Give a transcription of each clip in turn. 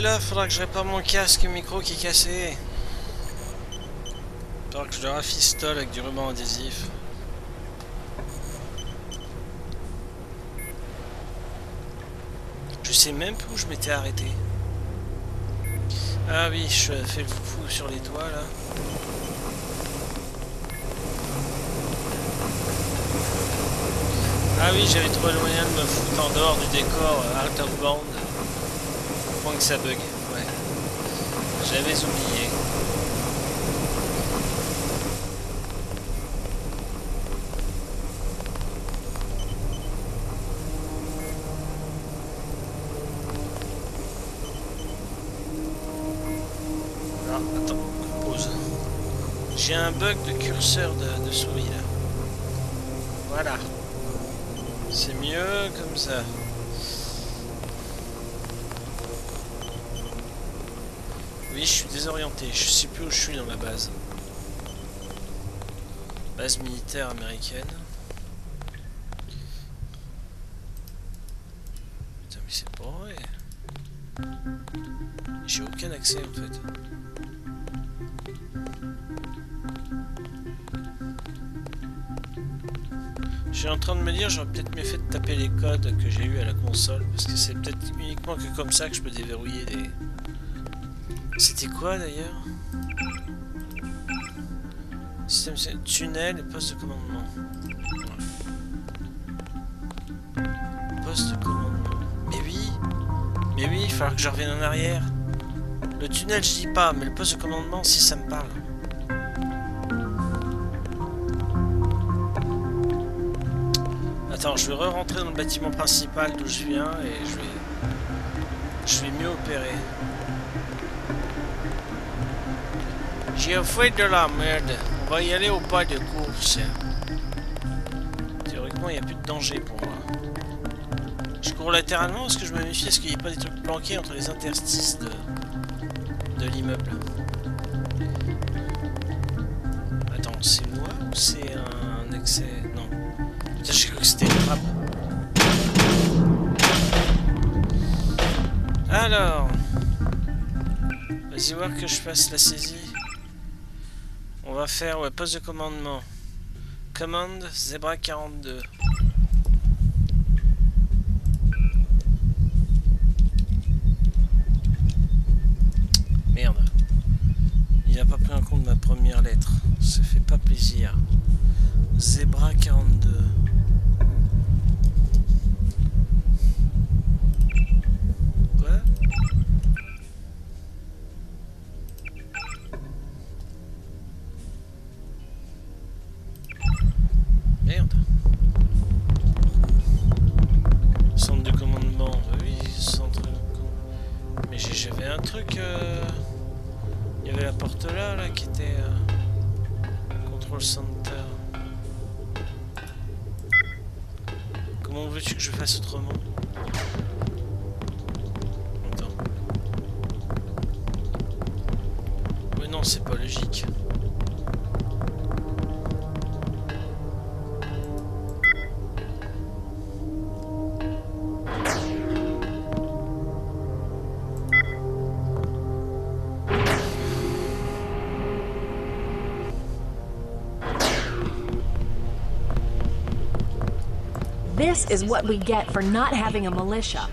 Et là, faudra que je répare mon casque micro qui est cassé. Faudra que je le rafistole avec du ruban adhésif. Je sais même plus où je m'étais arrêté. Ah oui, je fais le fou sur les doigts là. Ah oui, j'avais trouvé le moyen de me foutre en dehors du décor out of bound. Au point que ça bug. Ouais. J'avais oublié. J'ai un bug de curseur de souris là. Voilà. C'est mieux comme ça. Oui, je suis désorienté. Je sais plus où je suis dans la base. Base militaire américaine. Putain, mais c'est pas vrai. J'ai aucun accès en fait. Je suis en train de me dire, j'aurais peut-être mieux fait de taper les codes que j'ai eu à la console, parce que c'est peut-être uniquement que comme ça que je peux déverrouiller des... C'était quoi d'ailleurs? Système tunnel et poste de commandement. Ouais. Poste de commandement. Mais oui, il faudra que je revienne en arrière. Le tunnel, je dis pas, mais le poste de commandement, si ça me parle. Attends, je vais re-rentrer dans le bâtiment principal d'où je viens et je vais mieux opérer. J'ai fait de la merde. On va y aller au pas de course. Théoriquement, il n'y a plus de danger pour moi. Je cours latéralement parce que je me méfie. Est-ce qu'il n'y a pas des trucs planqués entre les interstices de l'immeuble? Attends, c'est moi ou c'est un accès? Non. Putain, j'ai cru que c'était une frappe. Alors... Vas-y voir que je fasse la saisie. On va faire... Ouais, poste de commandement. Commande Zebra 42. Merde. Il n'a pas pris en compte ma première lettre. Ça fait pas plaisir. Zebra 42. This is what we get for not having a militia.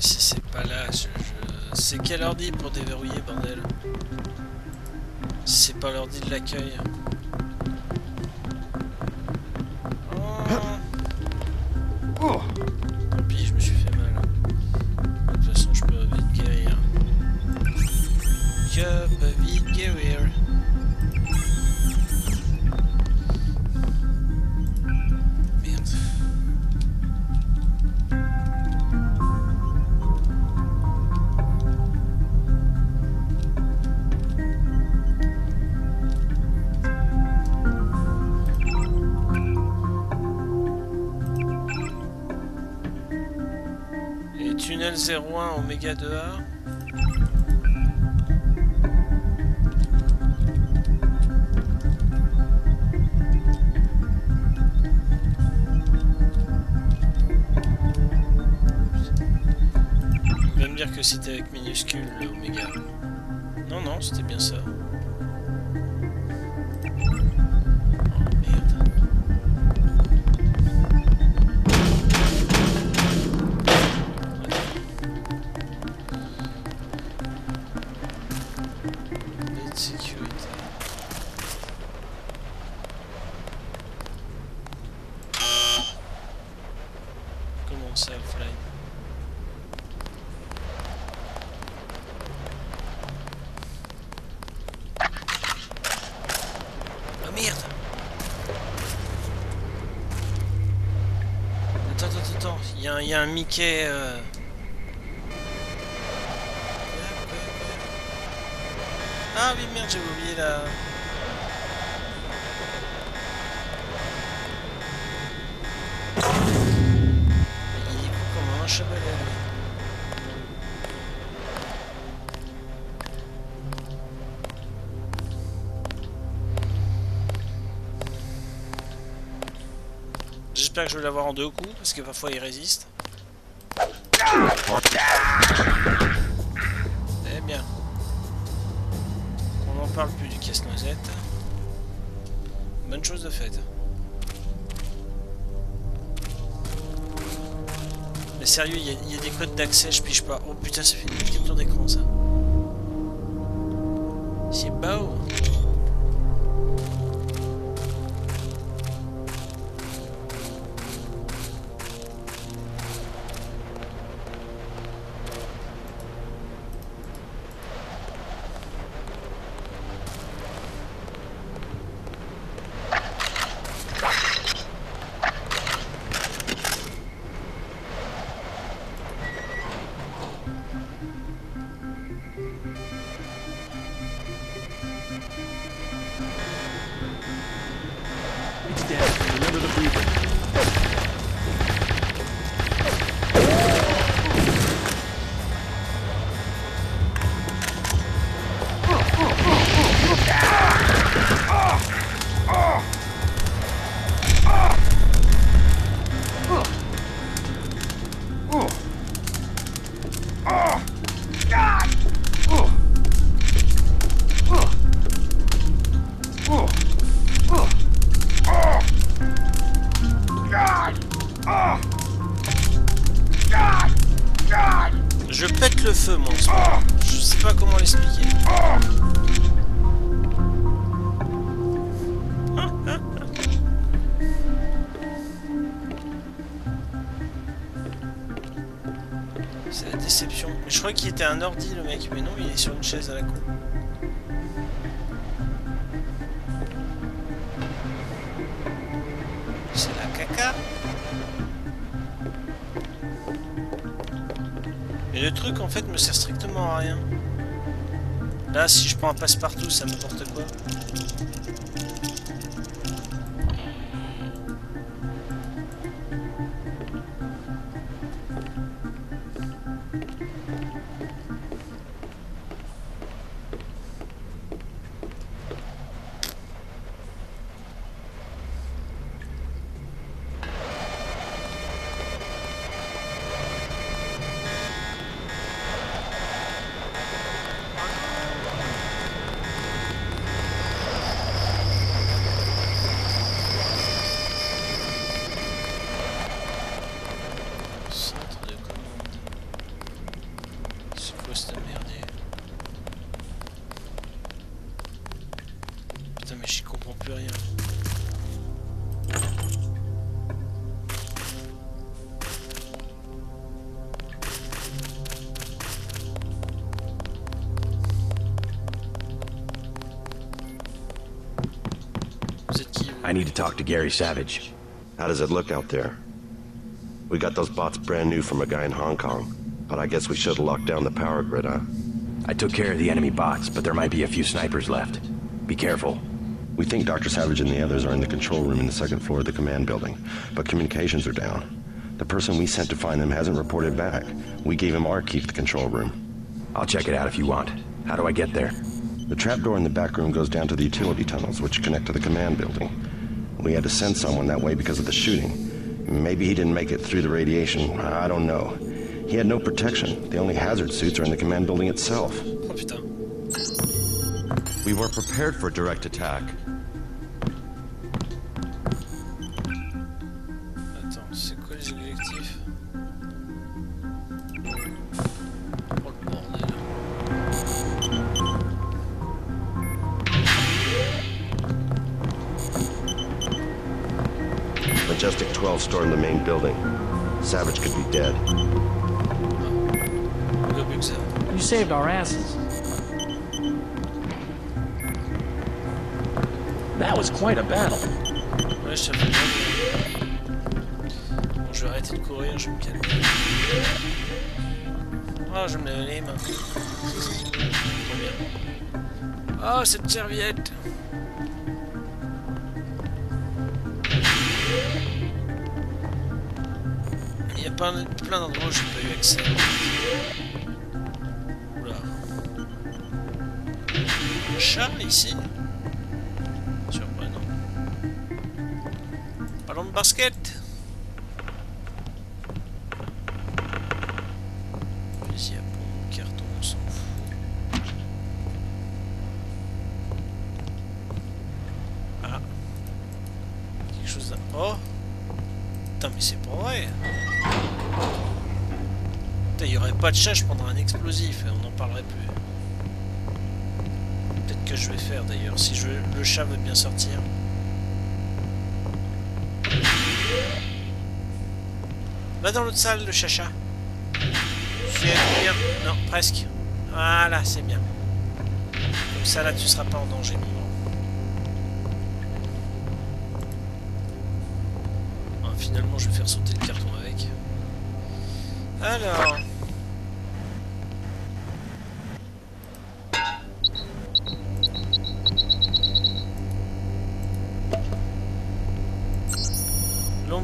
Si c'est pas là, c'est quel ordi pour déverrouiller, bordel? C'est pas l'ordi de l'accueil. Tunnel 01 Oméga 2A. que c'était avec minuscule le oméga. Non, non, c'était bien ça. Il y a un Mickey. Ah oui, merde, j'avais oublié la. Il est comme un cheval. J'espère que je vais l'avoir en deux coups parce que parfois il résiste. Eh bien, on n'en parle plus du casse-noisette. Bonne chose de faite. Mais sérieux, il y a des codes d'accès, je pige pas. Oh putain, ça fait une petite capture d'écran ça. C'est beau. Un ordi le mec, mais non, il est sur une chaise à la con. C'est la caca. Et le truc en fait me sert strictement à rien. Là, si je prends un passe-partout, ça m'apporte quoi? I need to talk to Gary Savage. How does it look out there? We got those bots brand new from a guy in Hong Kong, but I guess we should have locked down the power grid, huh? I took care of the enemy bots, but there might be a few snipers left. Be careful. We think Dr. Savage and the others are in the control room in the second floor of the command building, but communications are down. The person we sent to find them hasn't reported back. We gave him our key to the control room. I'll check it out if you want. How do I get there? The trapdoor in the back room goes down to the utility tunnels, which connect to the command building. We had to send someone that way because of the shooting. Maybe he didn't make it through the radiation, I don't know. He had no protection. The only hazard suits are in the command building itself. Oh, putain. We were prepared for direct attack. Attends, c'est quoi les objectifs? Oh le bordel. Majestic 12 stormed the main building. Savage could be dead. You saved our asses. That was quite a battle. Ouais, je savais pas. Bon, je vais arrêter de courir, je vais me calmer. Ah, oh, je me lave les mains. Oh, cette serviette. Il y a plein d'endroits où j'ai pas eu accès. Oula. Un chat ici? Ballon de basket. Vas-y, à prendre le carton, on s'en fout. Ah. Quelque chose là. Oh. Putain, mais c'est pas vrai. Putain, il y aurait pas de chat, je prendrais un explosif et on n'en parlerait plus. Peut-être que je vais faire d'ailleurs, si le chat veut bien sortir. Va dans l'autre salle, le chacha. C'est bien. Non, presque. Voilà, c'est bien. Comme ça, là, tu seras pas en danger, bon. Ah, finalement, je vais faire sauter le carton avec. Alors...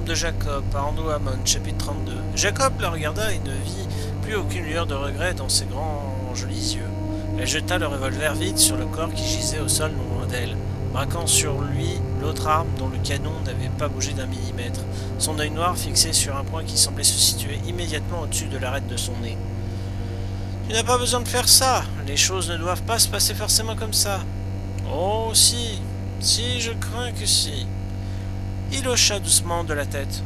de Jacob, par Ando Hammond, chapitre 32. Jacob la regarda et ne vit plus aucune lueur de regret dans ses grands jolis yeux. Elle jeta le revolver vide sur le corps qui gisait au sol non loin d'elle, braquant sur lui l'autre arme dont le canon n'avait pas bougé d'un millimètre, son œil noir fixé sur un point qui semblait se situer immédiatement au-dessus de l'arête de son nez. « Tu n'as pas besoin de faire ça. Les choses ne doivent pas se passer forcément comme ça. »« Oh, si. Si, je crains que si. » Il hocha doucement de la tête.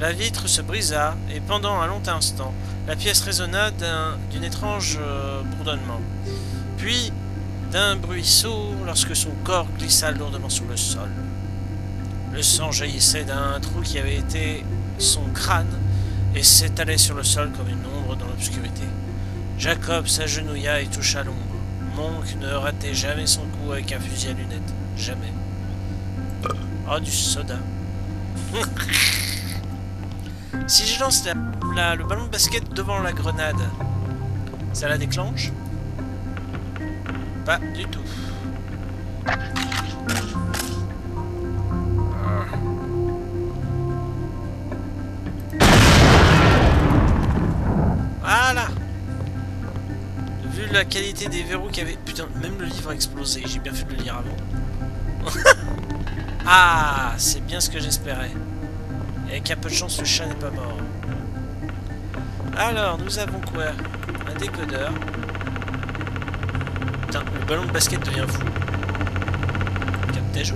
La vitre se brisa, et pendant un long instant, la pièce résonna d'un étrange bourdonnement. Puis, d'un bruit sourd lorsque son corps glissa lourdement sur le sol. Le sang jaillissait d'un trou qui avait été son crâne et s'étalait sur le sol comme une ombre dans l'obscurité. Jacob s'agenouilla et toucha l'ombre. Monk ne ratait jamais son coup avec un fusil à lunettes. Jamais. Oh, du soda. Si je lance le ballon de basket devant la grenade, ça la déclenche? Pas du tout. Voilà. Vu la qualité des verrous qu'il y avait... Putain, même le livre a explosé. J'ai bien fait de le lire avant. Ah, c'est bien ce que j'espérais. Et avec un peu de chance, le chat n'est pas mort. Alors, nous avons quoi? Un décodeur. Putain, le ballon de basket devient fou. Capte tes joues.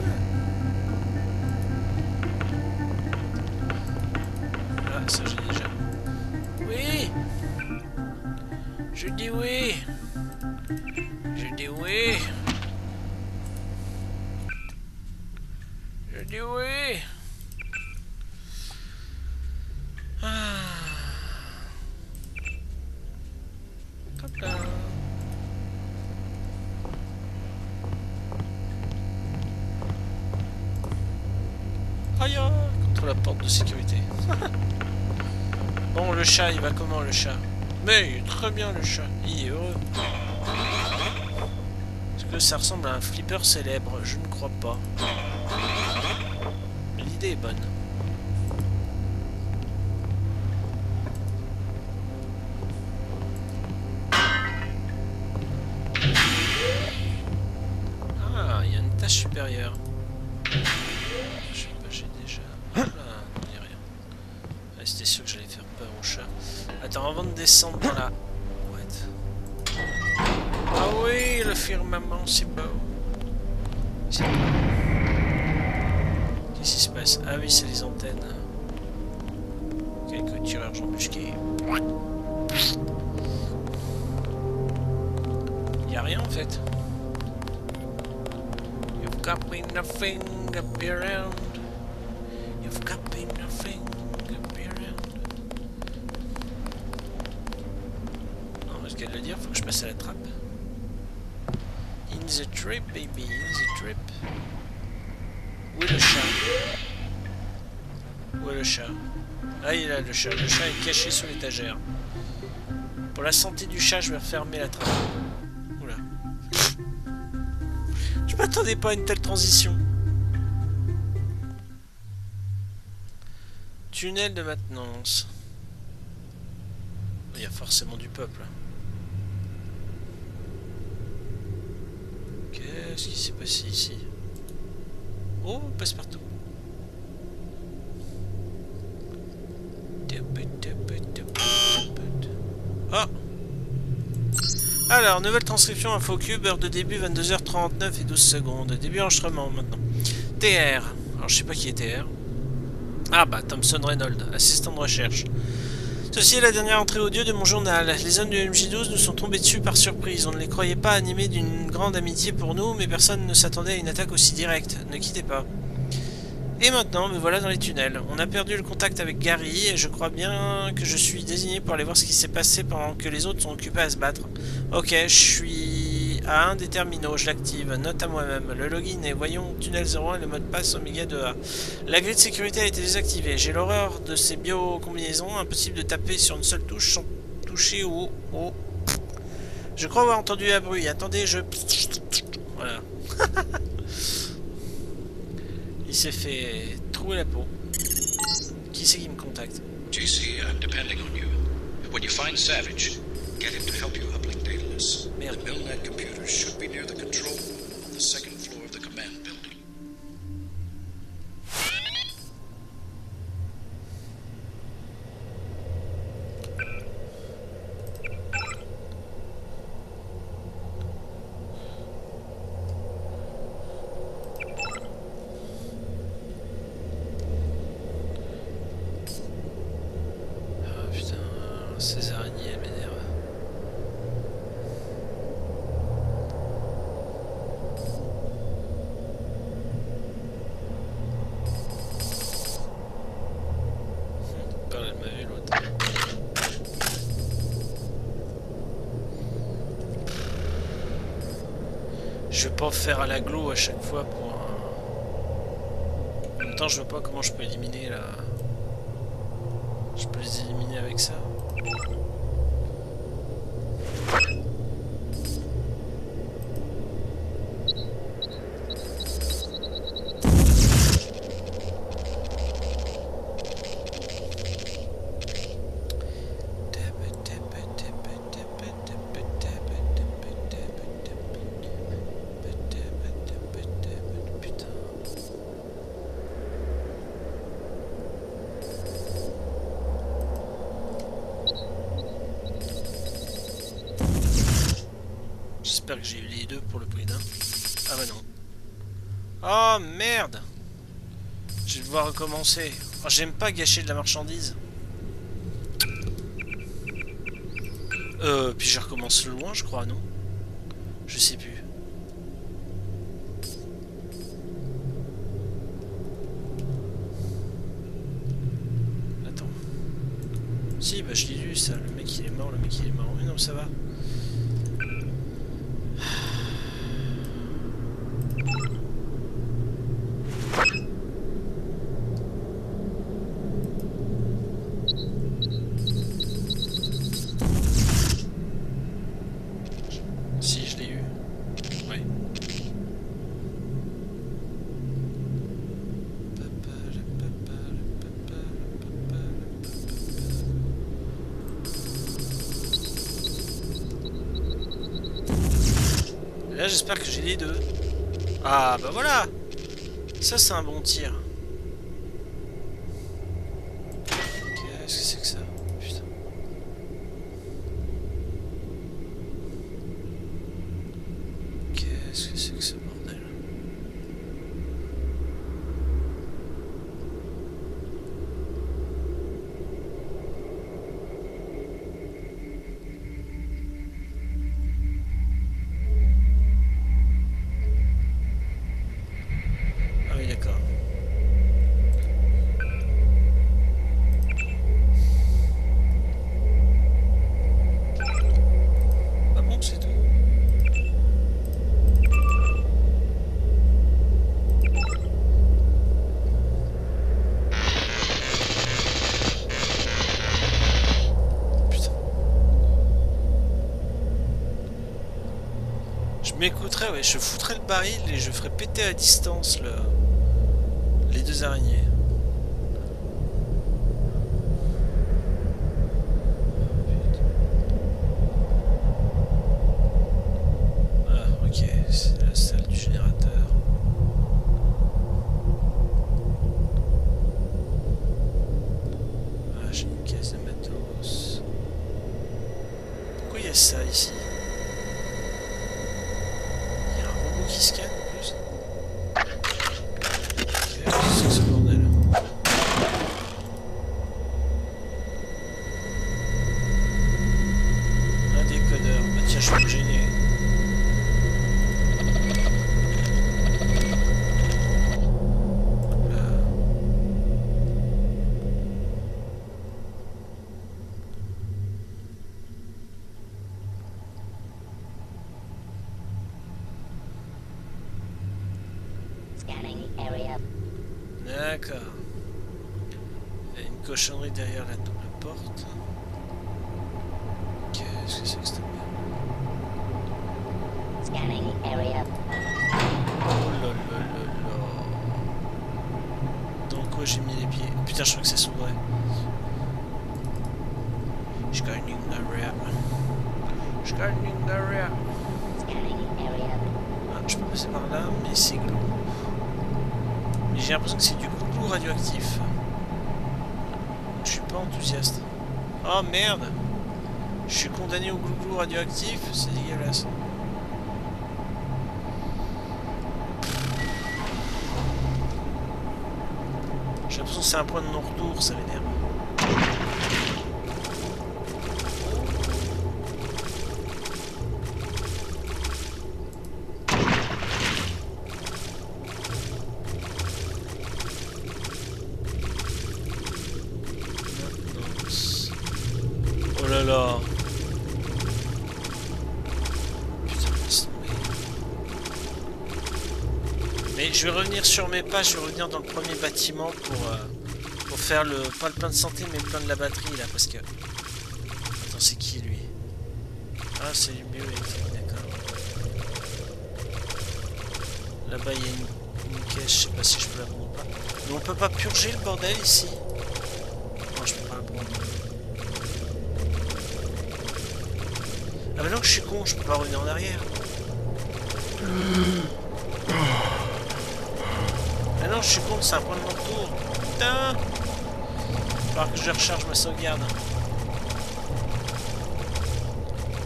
Ah, ça j'ai déjà. Oui. Je dis oui. Je dis oui. Oui. Ah. Hop là. Aïe, contre la porte de sécurité. Bon, le chat, il va comment, le chat? Mais il est très bien, le chat. Il est heureux. Est-ce que ça ressemble à un flipper célèbre? Je ne crois pas. Est bonne. Ah, il y a une tâche supérieure. Je sais pas, j'ai déjà... Ah, on dit rien. Ah, c'était sûr que j'allais faire peur au chat. Ah, Attends, avant de descendre dans la... What? Ah oui, le firmament, c'est beau. C'est beau. Qu'est-ce qui se passe? Ah oui, c'est les antennes. Quelques tireurs embusqués. Il n'y a rien en fait. You've got me nothing up here around. You've got me nothing up here around. Non, parce qu'elle le dire, faut que je passe à la trappe. In the trip, baby, in the trip. Où est le chat? Où est le chat? Ah, il est là, le chat. Le chat est caché sous l'étagère. Pour la santé du chat, je vais refermer la trappe. Je m'attendais pas à une telle transition. Tunnel de maintenance. Il y a forcément du peuple. Qu'est-ce qui s'est passé ici? Oh, on passe partout. Ah! Alors, nouvelle transcription infocube, heure de début 22h39 et 12 secondes. Début enregistrement maintenant. TR. Alors, je sais pas qui est TR. Ah bah, Thompson Reynolds, assistant de recherche. Ceci est la dernière entrée audio de mon journal. Les hommes du MJ12 nous sont tombés dessus par surprise. On ne les croyait pas animés d'une grande amitié pour nous, mais personne ne s'attendait à une attaque aussi directe. Ne quittez pas. Et maintenant, me voilà dans les tunnels. On a perdu le contact avec Gary, et je crois bien que je suis désigné pour aller voir ce qui s'est passé pendant que les autres sont occupés à se battre. Ok, je suis à un des terminaux, je l'active. Note à moi-même. Le login est voyons tunnel 01 et le mot de passe Omega 2A. La grille de sécurité a été désactivée. J'ai l'horreur de ces bio-combinaisons. Impossible de taper sur une seule touche sans toucher au... Je crois avoir entendu un bruit. Attendez, je... Voilà. Il s'est fait trouer la peau. Qui c'est qui me contacte? JC, I'm depending on you. When you find Savage, get him to help you uplink Daedalus. The Milnet computers should be near the control room on the second floor of the command building. Je vais pas faire à l'aglo à chaque fois pour un... En même temps, je vois pas comment je peux éliminer là. Je peux les éliminer avec ça. J'espère que j'ai eu les deux pour le prix d'un. Ah bah non. Oh merde! Je vais devoir recommencer. Oh, j'aime pas gâcher de la marchandise. Puis je recommence loin, je crois, non? Je sais plus. Attends. Si, bah je l'ai lu ça. Le mec il est mort, le mec il est mort. Mais non, ça va. J'espère que j'ai les deux. Ah bah voilà. Ça c'est un bon tir. Qu'est-ce que c'est que ça? Putain. m'écouterais, ouais, je foutrais le baril et je ferais péter à distance le... les deux araignées. Ah, ok, c'est la salle du générateur. Ah, j'ai une caisse de matos. Pourquoi il y a ça ici? Cochonnerie derrière la double porte. Qu'est-ce que c'est que cette merde? Scanning area. Oh là là là là. Dans quoi j'ai mis les pieds? Putain, je crois que ça s'ouvrait. Je gagne une area. Je gagne une area. Ah, je peux passer par là, mais c'est glauque. Mais j'ai l'impression que c'est du coup radioactif. Je suis pas enthousiaste. Oh merde! Je suis condamné au glouglou radioactif, c'est dégueulasse. J'ai l'impression que c'est un point de non-retour, ça m'énerve. Je vais revenir sur mes pas, je vais revenir dans le premier bâtiment pour faire le... pas le plein de santé, mais le plein de la batterie, là, parce que... Attends, c'est qui, lui? Ah, c'est du bioélectrique, d'accord. Là-bas, il y a une caisse, je sais pas si je peux la prendre ou pas. Mais on peut pas purger le bordel, ici. Non, je peux pas la prendre. Ah, mais non, je suis con, je peux pas revenir en arrière. Non, je suis con, c'est un point de non-retour. Putain! Il va falloir que je recharge ma sauvegarde.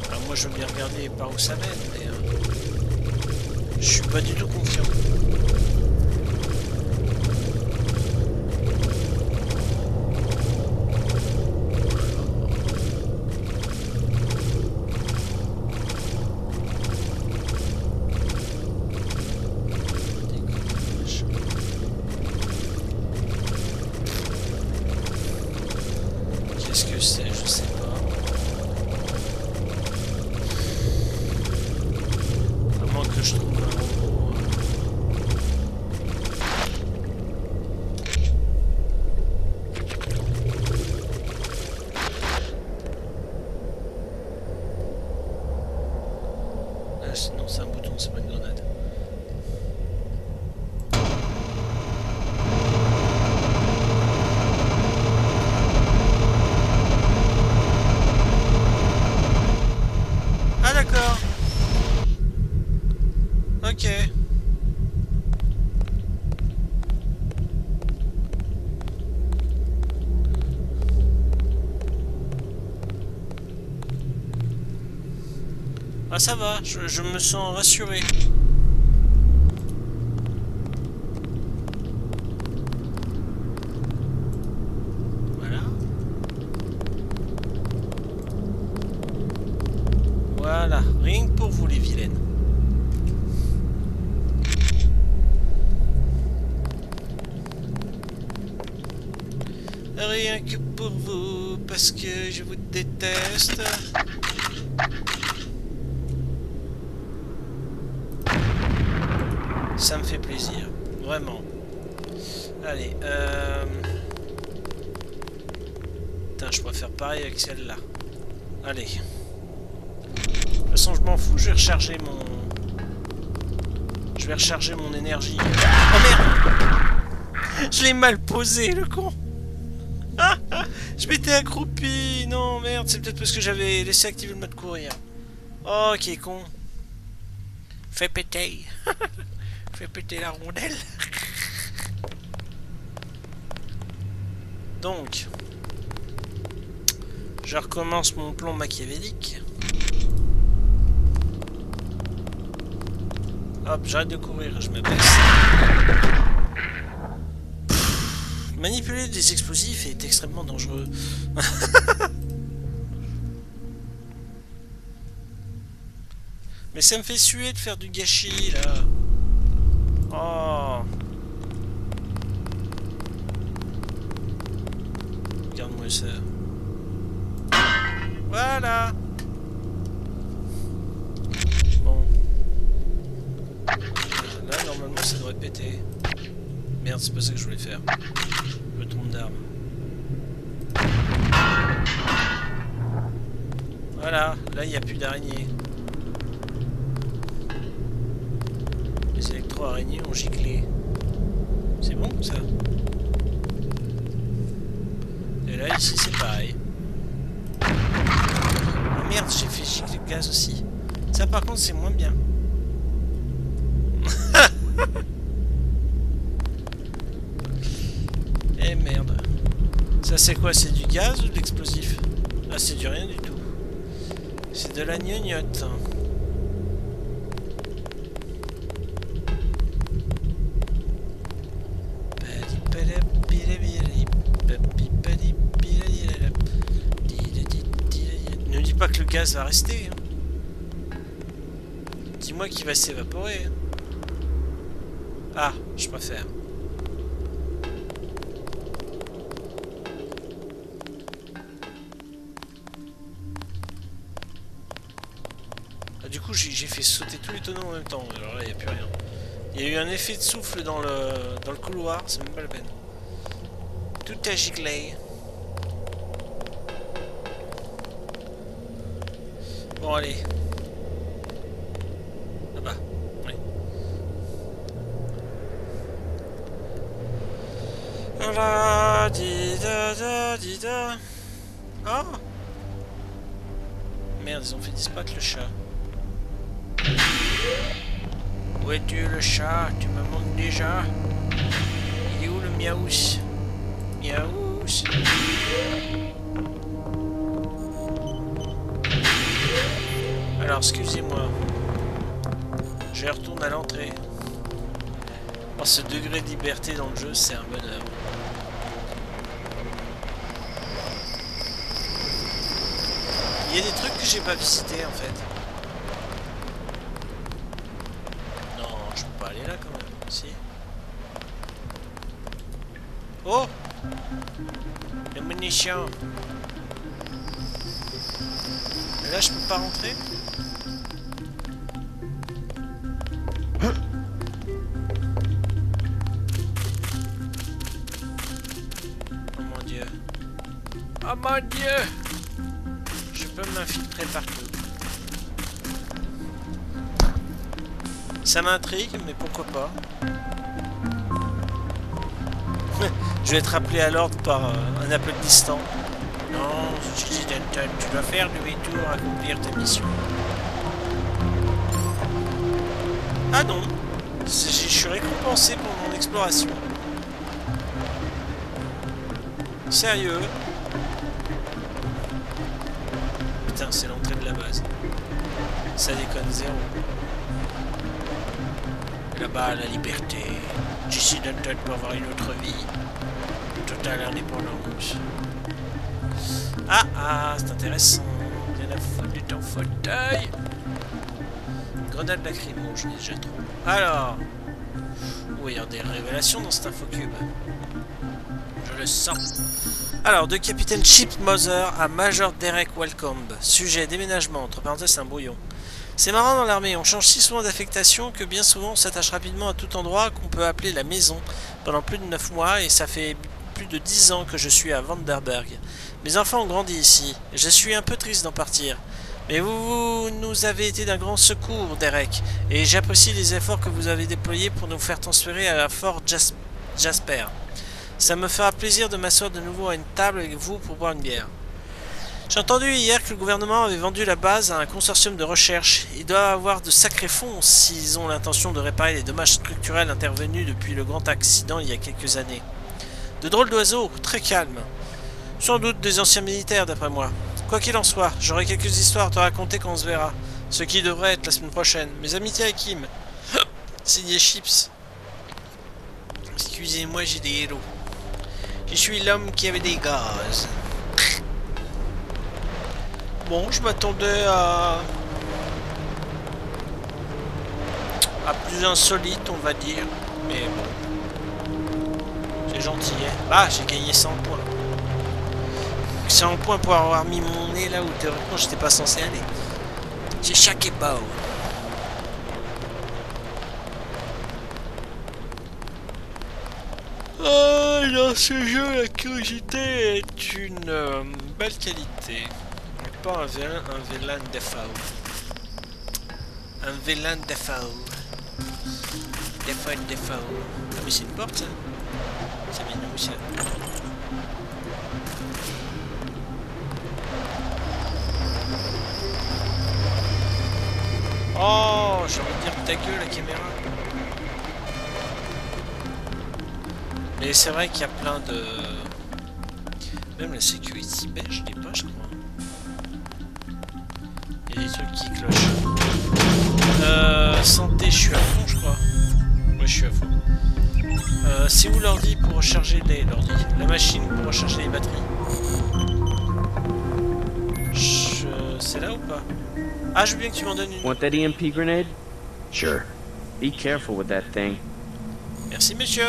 Alors moi, je veux bien regarder par où ça mène, mais... je suis pas du tout confiant. Ah ça va, je me sens rassuré. Voilà. Voilà, rien que pour vous les vilaines. Rien que pour vous, parce que je vous déteste. Ça me fait plaisir, vraiment. Allez, putain, je pourrais faire pareil avec celle-là. Allez. De toute façon, je m'en fous, je vais recharger mon... Je vais recharger mon énergie. Oh merde! Je l'ai mal posé, le con! Je m'étais accroupi! Non, merde, c'est peut-être parce que j'avais laissé activer le mode courir. Oh, qui est con! Fais péter! Fais péter la rondelle! Donc, je recommence mon plan machiavélique. Hop, j'arrête de courir, je me baisse. Pff, manipuler des explosifs est extrêmement dangereux. Mais ça me fait suer de faire du gâchis, là. Oh. Regarde-moi ça. Voilà. Là, normalement, ça devrait péter. Merde, c'est pas ça que je voulais faire. Je me trompe d'arme. Voilà, là, il n'y a plus d'araignées. Les électro-araignées ont giclé. C'est bon, ça? Et là, ici, c'est pareil. Oh, merde, j'ai fait gicler le gaz aussi. Ça, par contre, c'est moins bien. Eh merde. Ça c'est quoi? C'est du gaz ou de l'explosif? Ah c'est du rien du tout. C'est de la gnognotte. Ne dis pas que le gaz va rester. Dis-moi qu'il va s'évaporer. Ah, je préfère. Ah, du coup, j'ai fait sauter tous les tonneaux en même temps. Alors là, il n'y a plus rien. Il y a eu un effet de souffle dans le couloir. C'est même pas la peine. Tout a giclé. Bon, allez. Ah, oh. Merde, ils ont fait disparaître le chat. Où es-tu le chat? Tu me manques déjà. Il est où le miaous? Miaous. Alors, excusez-moi. Je retourne à l'entrée. Oh, ce degré de liberté dans le jeu, c'est un bonheur. Il y a des trucs que j'ai pas visités en fait. Non, je peux pas aller là quand même. Si. Oh! Les munitions. Mais là, je peux pas rentrer. Oh mon dieu. Oh mon dieu! Je peux m'infiltrer partout. Ça m'intrigue, mais pourquoi pas. Je vais être rappelé à l'ordre par un applaudissant. Non, JC Denton, tu dois faire demi-tour, accomplir ta mission. Ah non, je suis récompensé pour mon exploration. Sérieux? Putain, c'est l'entrée de la base. Ça déconne zéro. Là-bas, la liberté. JC Denton pour avoir une autre vie. Totale indépendance. Ah ah, c'est intéressant. Bien la faute du temps fauteuil. Grenade lacrymo, je n'ai déjà trop. Alors. Oui, il y a des révélations dans cet infocube. Je le sens. Alors, de Capitaine Chip Mother à Major Derek Welcombe. Sujet, déménagement, entre parenthèses, c'est un brouillon. C'est marrant dans l'armée, on change si souvent d'affectation que bien souvent on s'attache rapidement à tout endroit qu'on peut appeler la maison pendant plus de 9 mois et ça fait plus de 10 ans que je suis à Vandenberg. Mes enfants ont grandi ici, et je suis un peu triste d'en partir. Mais vous nous avez été d'un grand secours, Derek, et j'apprécie les efforts que vous avez déployés pour nous faire transférer à Fort Jasper. Ça me fera plaisir de m'asseoir de nouveau à une table avec vous pour boire une bière. J'ai entendu hier que le gouvernement avait vendu la base à un consortium de recherche. Ils doivent avoir de sacrés fonds s'ils ont l'intention de réparer les dommages structurels intervenus depuis le grand accident il y a quelques années. De drôles d'oiseaux, très calmes. Sans doute des anciens militaires, d'après moi. Quoi qu'il en soit, j'aurai quelques histoires à te raconter quand on se verra. Ce qui devrait être la semaine prochaine. Mes amitiés avec Kim. Signé Chips. Excusez-moi, j'ai des héros. Je suis l'homme qui avait des gaz. Bon, je m'attendais à plus insolite, on va dire. Mais bon. C'est gentil, hein. Ah, j'ai gagné 100 points. 100 points pour avoir mis mon nez là où théoriquement j'étais pas censé aller. J'ai chaqué pas. Oh, dans ce jeu, la curiosité est une belle qualité. Pas un vilain, un vilain défaut. Un vilain défaut. Défaut. Ah mais c'est une porte ça. Ça vient de où ça? Oh, j'ai envie de dire ta gueule la caméra. Mais c'est vrai qu'il y a plein de... Même la sécurité belge, je l'ai pas, je crois. Il y a des trucs qui clochent. Santé, je suis à fond, je crois. Ouais, je suis à fond. C'est où l'ordi pour recharger les... L'ordi. La machine pour recharger les batteries. C'est là ou pas? Ah, je veux bien que tu m'en donnes une. Want that EMP grenade? Sure. Be careful with that thing. Merci, monsieur.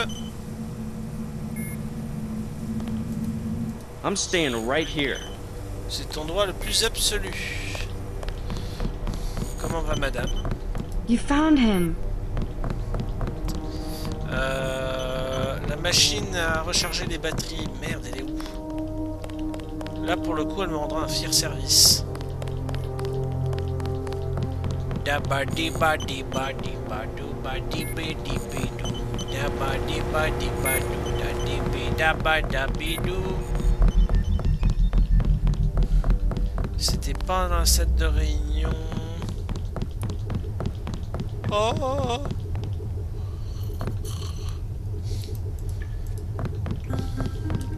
I'm staying right here. C'est ton droit le plus absolu. Comment va, madame? You found him. La machine à recharger les batteries. Merde, elle est où? Là, pour le coup, elle me rendra un fier service. C'était pas dans la salle de réunion. Oh.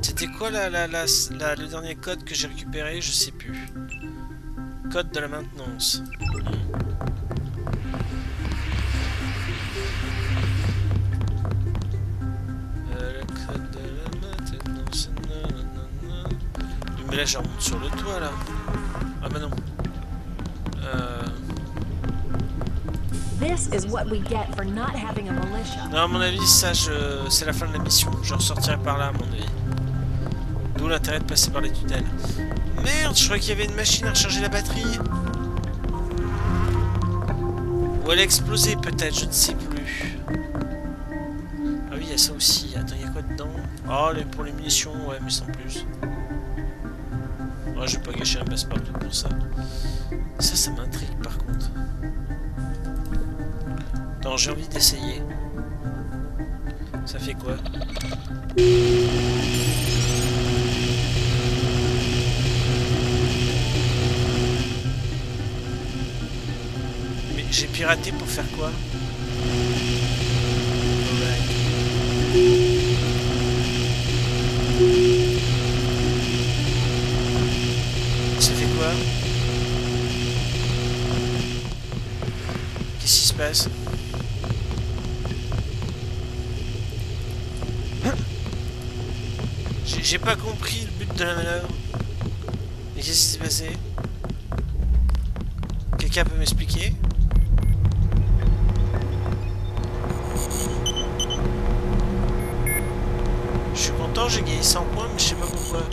C'était quoi le dernier code que j'ai récupéré? Je sais plus. Code de la maintenance. Mais là, je remonte sur le toit, là. Ah, bah non. Non, à mon avis, ça, c'est la fin de la mission. Je ressortirai par là, à mon avis. D'où l'intérêt de passer par les tutelles. Merde, je croyais qu'il y avait une machine à recharger la batterie. Ou elle a explosé, peut-être, je ne sais plus. Ah oui, il y a ça aussi. Attends, il y a quoi dedans? Oh, pour les munitions, ouais, mais sans plus. Moi, je vais pas gâcher un passe-partout pour ça. Ça m'intrigue par contre. Attends, j'ai envie d'essayer. Ça fait quoi? Mais j'ai piraté pour faire quoi? Qu'est-ce qui se passe? J'ai pas compris le but de la manœuvre. Mais qu'est-ce qui s'est passé? Quelqu'un peut m'expliquer? Je suis content, j'ai gagné 100 points, mais je sais pas pourquoi.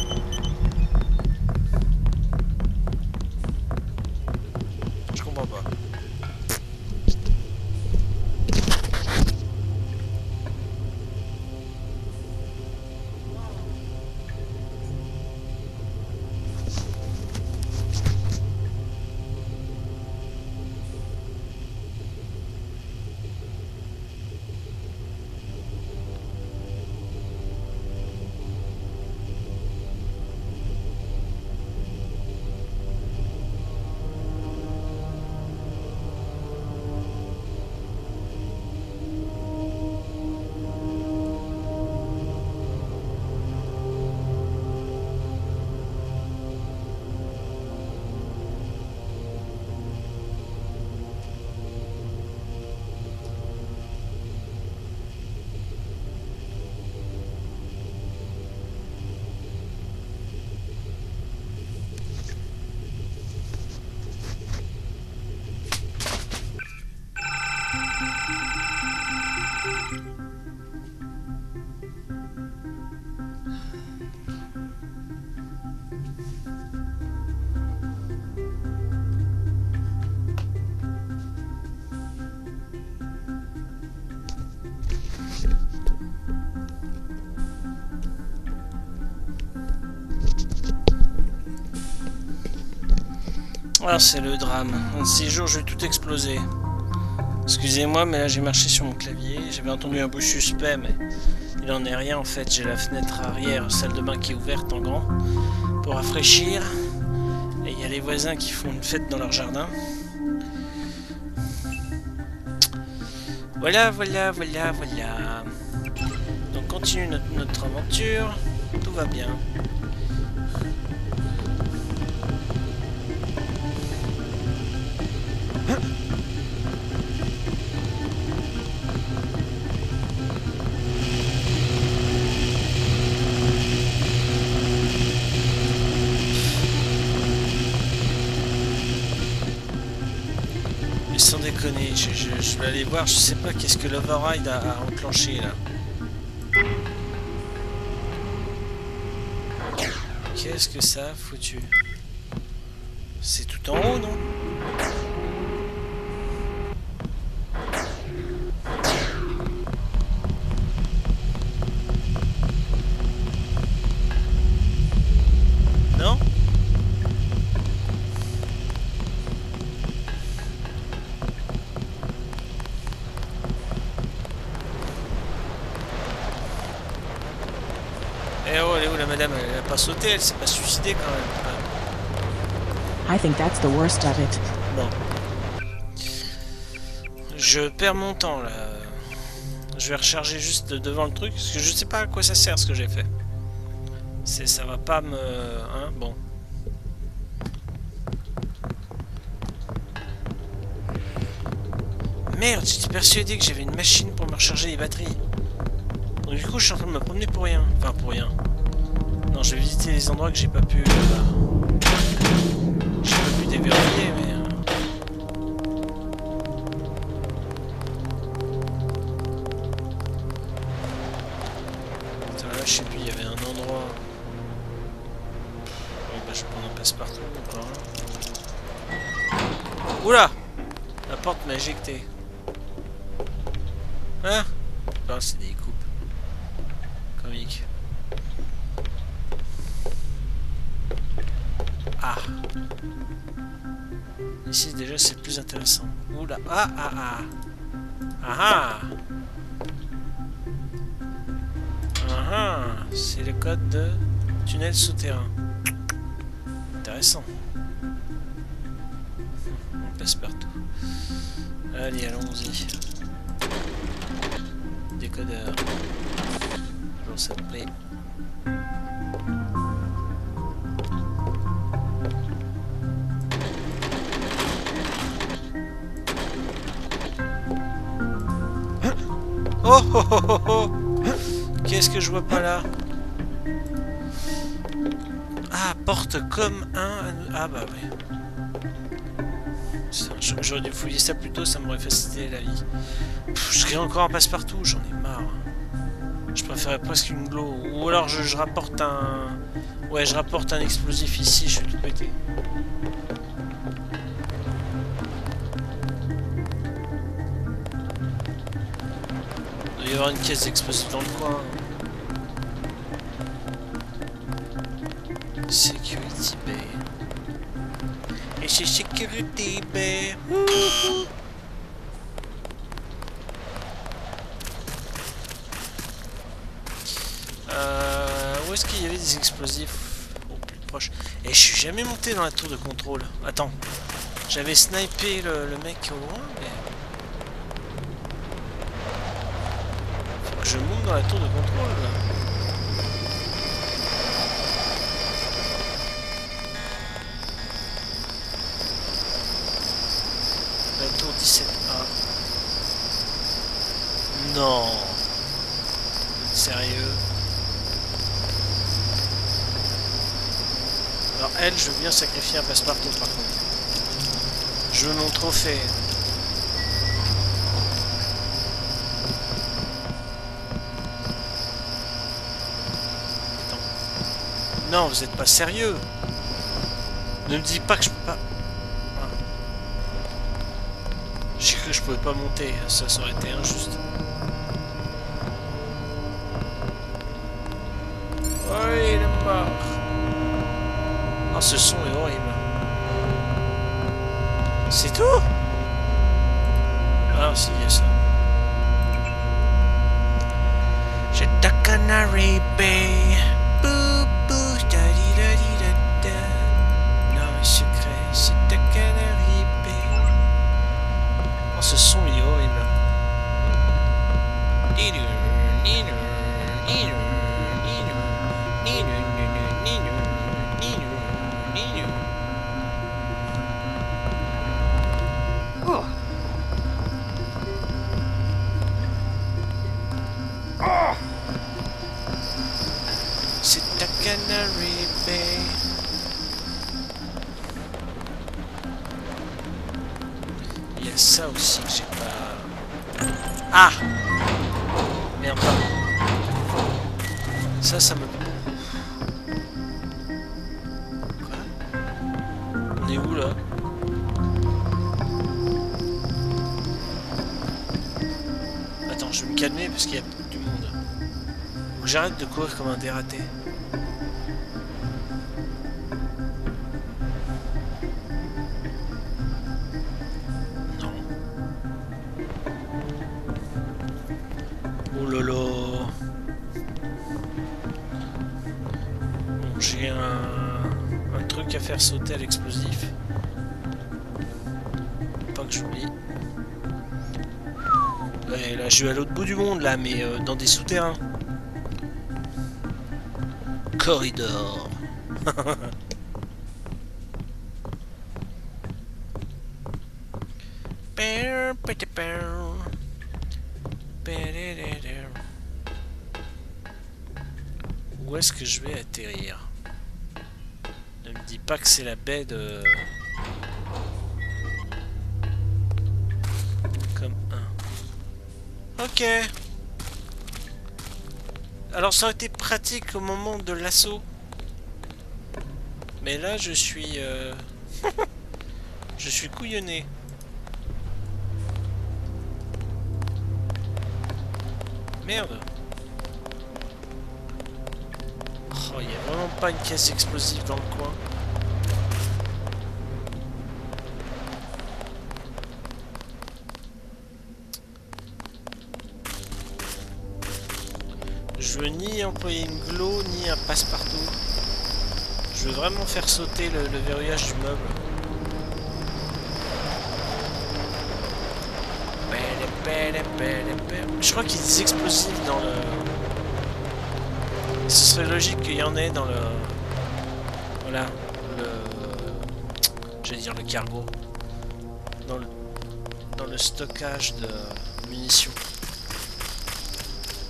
Ah, c'est le drame. Un de ces jours, je vais tout exploser. Excusez-moi, mais là, j'ai marché sur mon clavier. J'avais entendu un bruit suspect, mais il en est rien, en fait. J'ai la fenêtre arrière, salle de bain qui est ouverte en grand, pour rafraîchir. Et il y a les voisins qui font une fête dans leur jardin. Voilà, voilà, voilà, voilà. Donc, continue notre aventure. Tout va bien. Je vais aller voir, je sais pas qu'est-ce que l'override a enclenché là. Qu'est-ce que ça a foutu? C'est tout en haut, non? Sauter, elle s'est pas suicidée quand même. I think that's the worst of it. Bon. Je perds mon temps là. Je vais recharger juste devant le truc parce que je sais pas à quoi ça sert ce que j'ai fait. C'est ça va pas me hein, bon. Merde, j'étais persuadé que j'avais une machine pour me recharger les batteries. Donc du coup, je suis en train de me promener pour rien. Enfin pour rien. Non, je vais visiter les endroits que j'ai pas pu... j'ai pas pu déverrouiller, mais... Putain, là, je sais plus, il y avait un endroit... Oui, bah, je prends un passe-partout, par là. Oula! La porte m'a éjecté. Hein? Bah, c'est des coupes. Comique. Ah. Ici déjà c'est plus intéressant. Oula, ah ah ah. Ah ah. Ah ah. C'est le code de tunnel souterrain. Intéressant. On passe partout. Allez, allons-y. Décodeur. Bon, ça me plaît. Oh oh oh oh oh. Qu'est-ce que je vois pas là? Ah, porte comme un... Ah bah oui. J'aurais dû fouiller ça plus tôt, ça m'aurait facilité la vie. Pff, je crée encore un passe-partout, j'en ai marre. Je préférais presque une glow. Ou alors je rapporte un... Ouais, je rapporte un explosif ici, je suis tout pété. Il va y avoir une caisse explosive dans le coin. Security Bay. Et c'est Security Bay. Wouhou. Où est-ce qu'il y avait des explosifs au plus proche? Et je suis jamais monté dans la tour de contrôle. Attends. J'avais snipé le mec au loin, mais... Je monte dans la tour de contrôle là. La tour 17A. Non. Sérieux. Alors elle, je veux bien sacrifier un passe-partout par contre. Je veux mon trophée. Non, vous êtes pas sérieux. Ne me dis pas que je peux pas... Ah. J'ai cru que je pouvais pas monter, ça aurait été injuste. Ouais, il est mort. Ah, ce son est horrible. C'est tout? Ah, si, il y a ça. J'ai ta Canary Bay. Bou, bou, da di da di da da. Non, secret, c'est ta Canary Bay. Oh, ce son, il est horrible. Nino, nino, nino, nino, nino, nino, nino, nino, nino. Canary Bay. Il y a ça aussi que j'ai pas... Ah! Merde. Ça, ça me... Quoi? On est où là? Attends, je vais me calmer parce qu'il y a du monde. Faut que j'arrête de courir comme un dératé. Sauter l'explosif. Pas que j'oublie. Ouais, là, je suis à l'autre bout du monde, là, mais dans des souterrains. Corridor. Où est-ce que je vais atterrir? Dis pas que c'est la baie de... Comme un... Ok. Alors ça aurait été pratique au moment de l'assaut. Mais là je suis... je suis couillonné. Merde. Oh, il n'y a vraiment pas une caisse explosive dans le coin. Je veux ni employer une glow, ni un passe-partout. Je veux vraiment faire sauter le verrouillage du meuble. Je crois qu'il y a des explosifs dans le... Ce serait logique qu'il y en ait dans le... Voilà. Le... J'allais dire le cargo. Dans le stockage de munitions.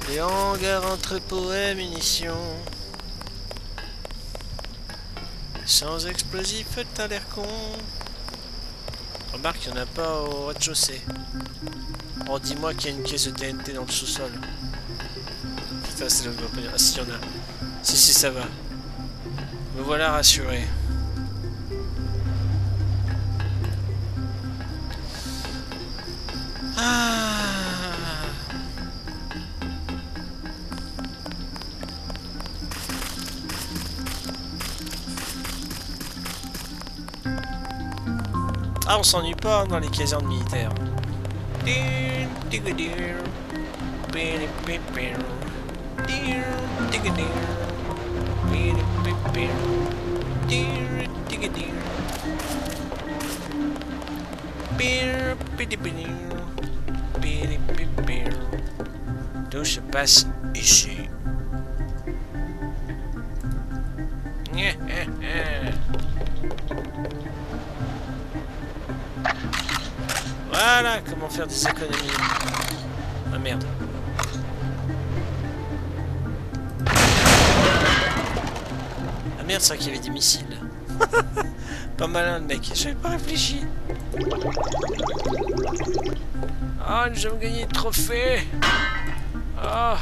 Les hangars, entrepôts et munitions. Sans explosifs, t'as l'air con. Remarque, il n'y en a pas au rez-de-chaussée. Oh, dis-moi qu'il y a une caisse de TNT dans le sous-sol. Putain, c'est là que je dois pas dire. Ah, si, il y en a. Si, si, ça va. Me voilà rassuré. Ah. Ah, on s'ennuie pas dans les casernes militaires. Tout se passe ici. Voilà comment faire des économies. Ah merde. Ah merde, c'est vrai qu'il y avait des missiles. Pas malin le mec, j'avais pas réfléchi. Ah, nous avons gagné des trophées. Ah,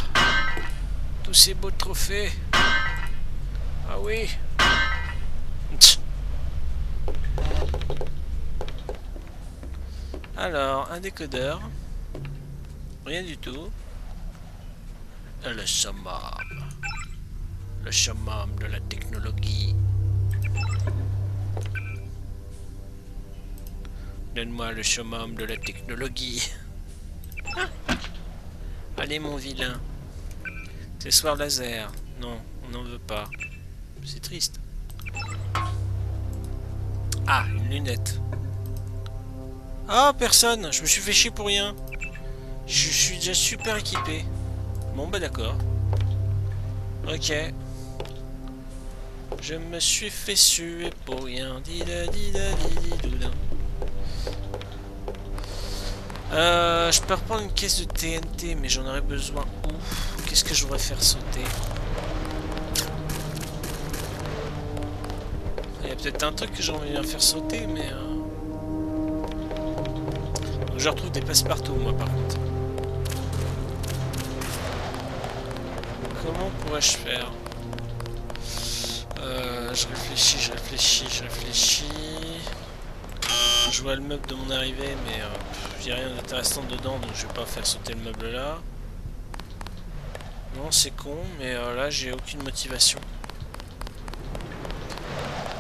tous ces beaux trophées. Ah oui. Alors, un décodeur. Rien du tout. Et le summum. Le summum de la technologie. Donne-moi le summum de la technologie. Ah. Allez mon vilain. Accessoire laser. Non, on n'en veut pas. C'est triste. Ah, une lunette. Ah, personne. Je me suis fait chier pour rien. Je suis déjà super équipé. Bon, bah d'accord. Ok. Je me suis fait suer pour rien. Je peux reprendre une caisse de TNT, mais j'en aurais besoin où? Qu'est-ce que je voudrais faire sauter? Il y a peut-être un truc que j'ai envie de faire sauter, mais... Donc, je retrouve des passe-partout, moi, par contre. Comment pourrais-je faire? Je réfléchis. Je vois le meuble de mon arrivée, mais il n'y a rien d'intéressant dedans, donc je vais pas faire sauter le meuble là. Non, c'est con, mais là, j'ai aucune motivation.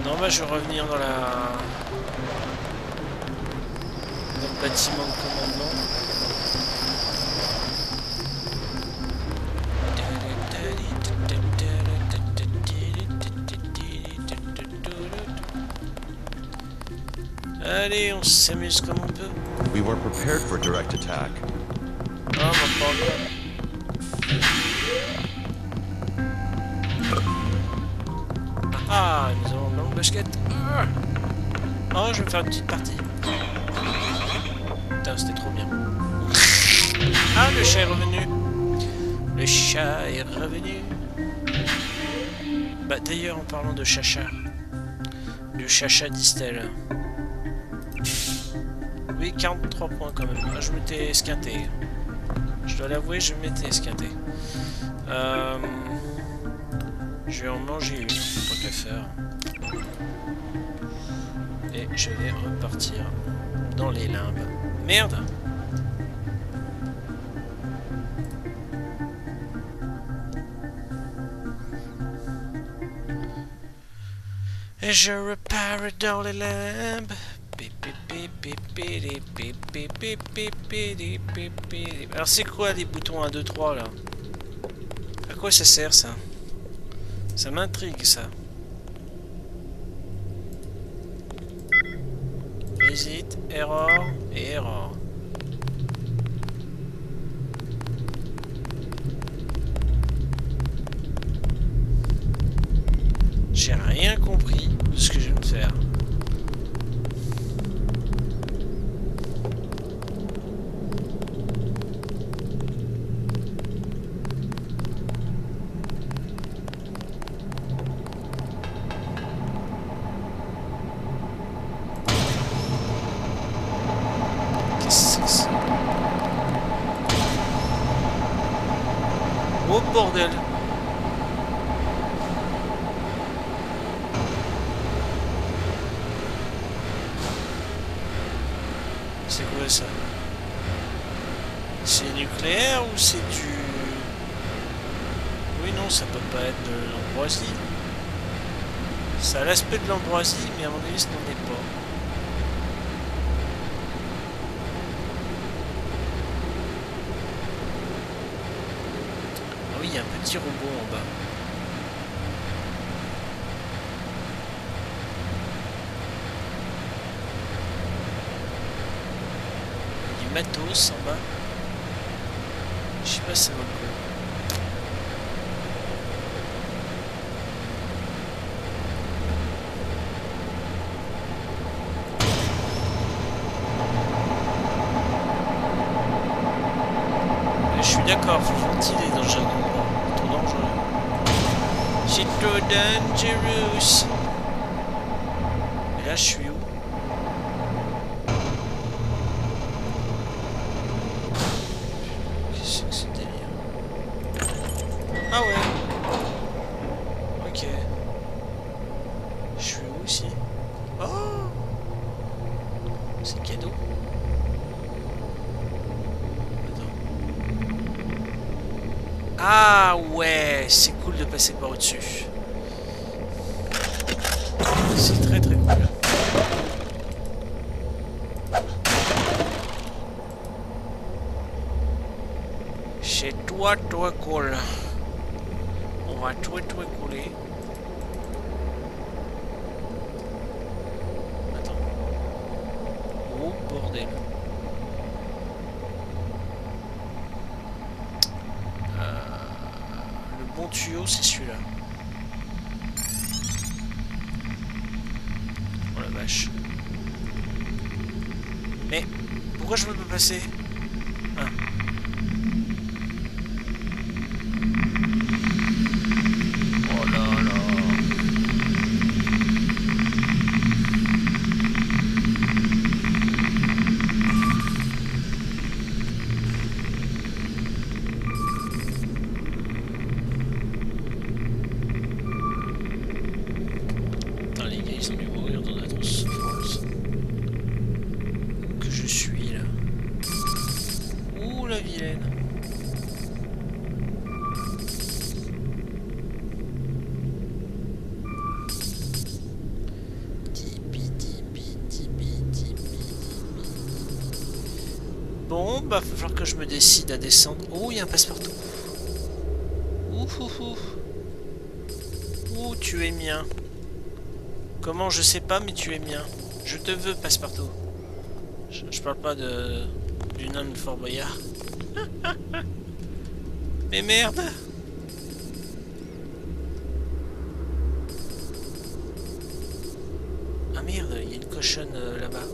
Non, bah, je vais revenir dans le bâtiment de commandement. Allez, on s'amuse comme on peut. We were prepared for direct attack. Oh, ah, nous avons une longue basket. Oh, je vais me faire une petite partie. Putain, c'était trop bien. Ah, le chat est revenu. Le chat est revenu. Bah, d'ailleurs, en parlant de chacha. Du chacha distel. Oui, 43 points quand même. Ah, je m'étais esquinté. Je dois l'avouer, je m'étais esquinté. Je vais en manger une, tant qu'à faire. Et je vais repartir dans les limbes. Merde! Et je repars dans les limbes. Alors c'est quoi les boutons 1, 2, 3 là? À quoi ça sert ça? Ça m'intrigue ça. Hésite, erreur et erreur. J'ai rien compris de ce que je viens de faire. Bordel. C'est quoi ça? C'est nucléaire ou c'est du... Oui non, ça peut pas être de l'ambroisie. Ça a l'aspect de l'ambroisie, mais à mon avis, ça n'en est pas. Il y a un petit robot en bas. Il y a du matos en bas. Je sais pas si ça vaut le coup. Dangerous. Et là, je suis où? Qu'est-ce que c'est délire? Ah ouais. Ok. Je suis où ici? Oh! C'est cadeau. Attends. Ah ouais, c'est cool de passer par au-dessus. C'est très cool. On va tout écouler. Attends. Oh bordel. Le bon tuyau c'est celui-là. Oh la vache. Mais pourquoi je peux pas passer? Je me décide à descendre. Oh, il y a un passe-partout. Ouh, tu es mien. Comment, je sais pas, mais tu es mien. Je te veux, passe-partout. Je parle pas de du nain de Fort Boyard. Mais merde. Ah merde, il y a une cochonne là-bas.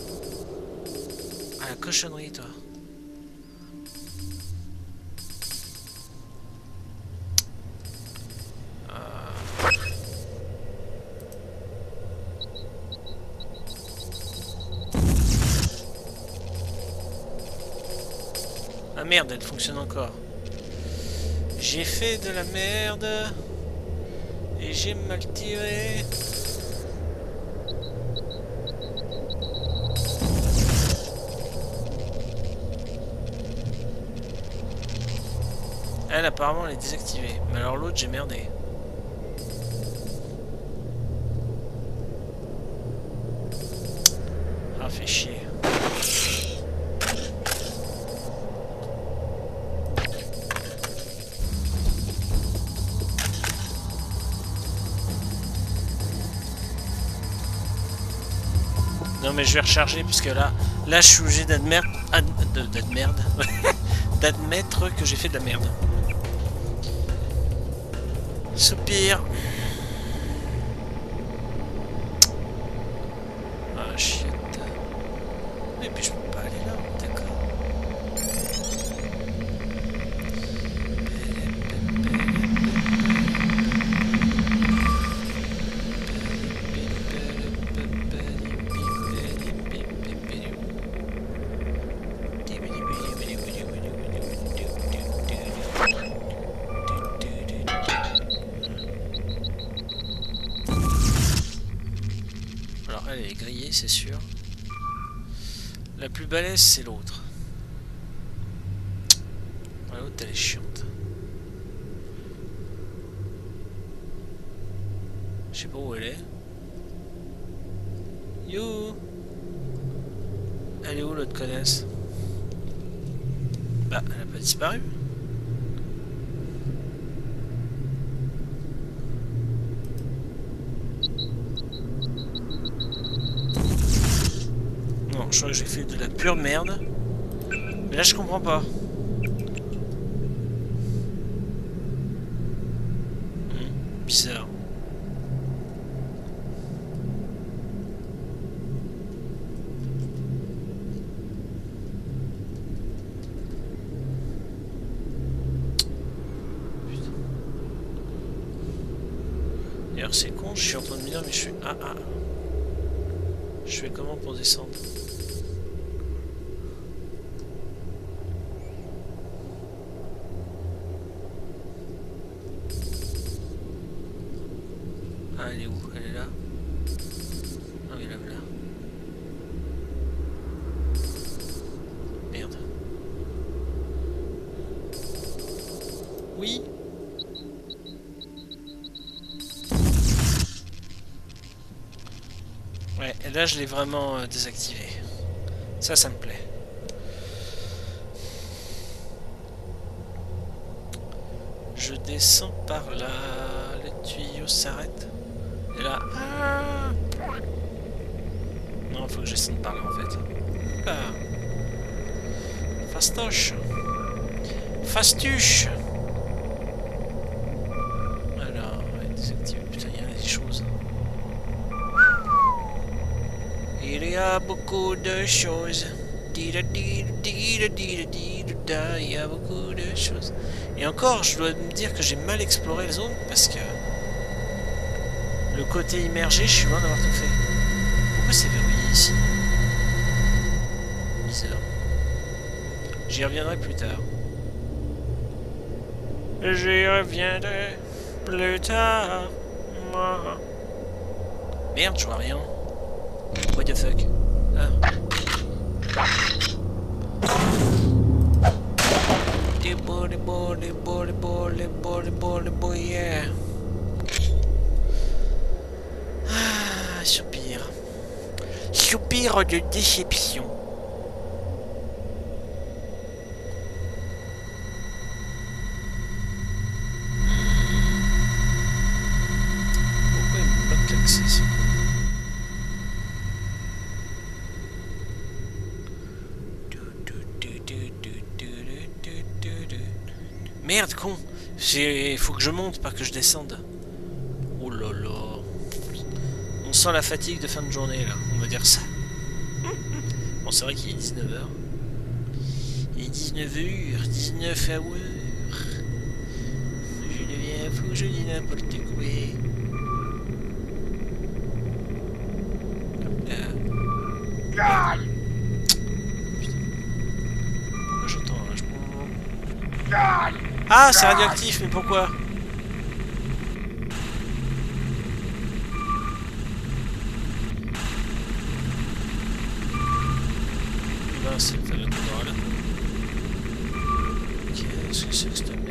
Ah, la cochonnerie, toi. Merde, elle fonctionne encore. J'ai fait de la merde et j'ai mal tiré. Elle apparemment elle est désactivée. Mais alors l'autre j'ai merdé. Ah fait chier. Non mais je vais recharger puisque là je suis obligé d'admettre que j'ai fait de la merde. Soupir. Ah shit. Et puis je peux pas aller là, c'est sûr. La plus balèze, c'est l'autre. L'autre, elle est chiante. Je sais pas où elle est. You. Elle est où, l'autre connasse? Bah, elle a pas disparu. Je crois que j'ai fait de la pure merde. Mais là je comprends pas. Bizarre. Putain. D'ailleurs c'est con, je suis en train de me dire mais je suis... Ah. Je fais comment pour descendre ? Elle est où? Elle est là? Ah oui, là, là. Merde. Oui? Ouais, et là, je l'ai vraiment désactivé. Ça me plaît. je descends par là. Les tuyaux s'arrêtent. Et là... Ah, non, faut que je descende par là en fait. Là. Fastoche. Fastuche. Alors, désactiver. Putain, il y a des choses. Il y a beaucoup de choses. Il y a beaucoup de choses. Et encore, je dois me dire que j'ai mal exploré les zones parce que le côté immergé, je suis loin d'avoir tout fait. Pourquoi c'est verrouillé ici? Bizarre. J'y reviendrai plus tard. J'y reviendrai plus tard. Merde, je vois rien. What the fuck? Ah. Yeah. Ah, soupir. Soupir de déception. Pourquoi il me bloque l'accès ici? Merde, con. Faut que je monte, pas que je descende. Oh là là. On sent la fatigue de fin de journée, là. On va dire ça. Bon, c'est vrai qu'il est 19h. Il est 19h, 19h. Je deviens fou, je dis n'importe quoi. Hop là. Putain. Pourquoi j'entends là, je prends... Ah, c'est radioactif, mais pourquoi? Ben, c'est le talent de là. Qu'est-ce que c'est que cette merde?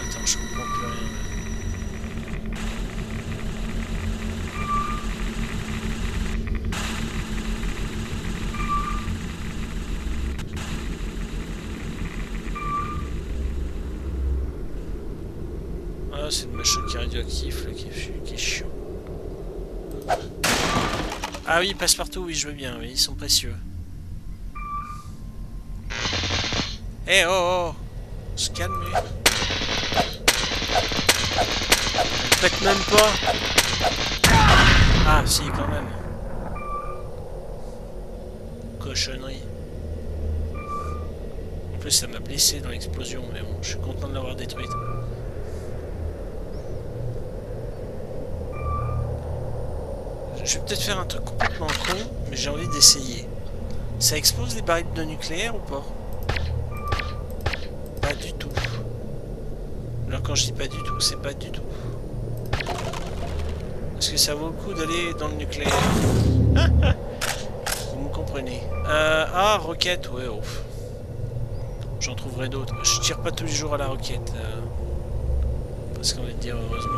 Attends, je comprends plus rien là. C'est le machin qui est radioactif là, qui est chiant. Ah oui, passe-partout, oui, je veux bien, mais ils sont précieux. Eh hey, oh, oh, on se calme, lui. Elle pète même pas. Ah, si, quand même. Cochonnerie. En plus, ça m'a blessé dans l'explosion, mais bon, je suis content de l'avoir détruite. Je vais peut-être faire un truc complètement con, mais j'ai envie d'essayer. Ça explose les barils de nucléaire ou pas? Pas du tout. Alors quand je dis pas du tout, c'est pas du tout. Est-ce que ça vaut le coup d'aller dans le nucléaire? Vous me comprenez. Ah, roquette, ouais, ouf. J'en trouverai d'autres. Je tire pas tous les jours à la roquette. Parce qu'on va dire heureusement.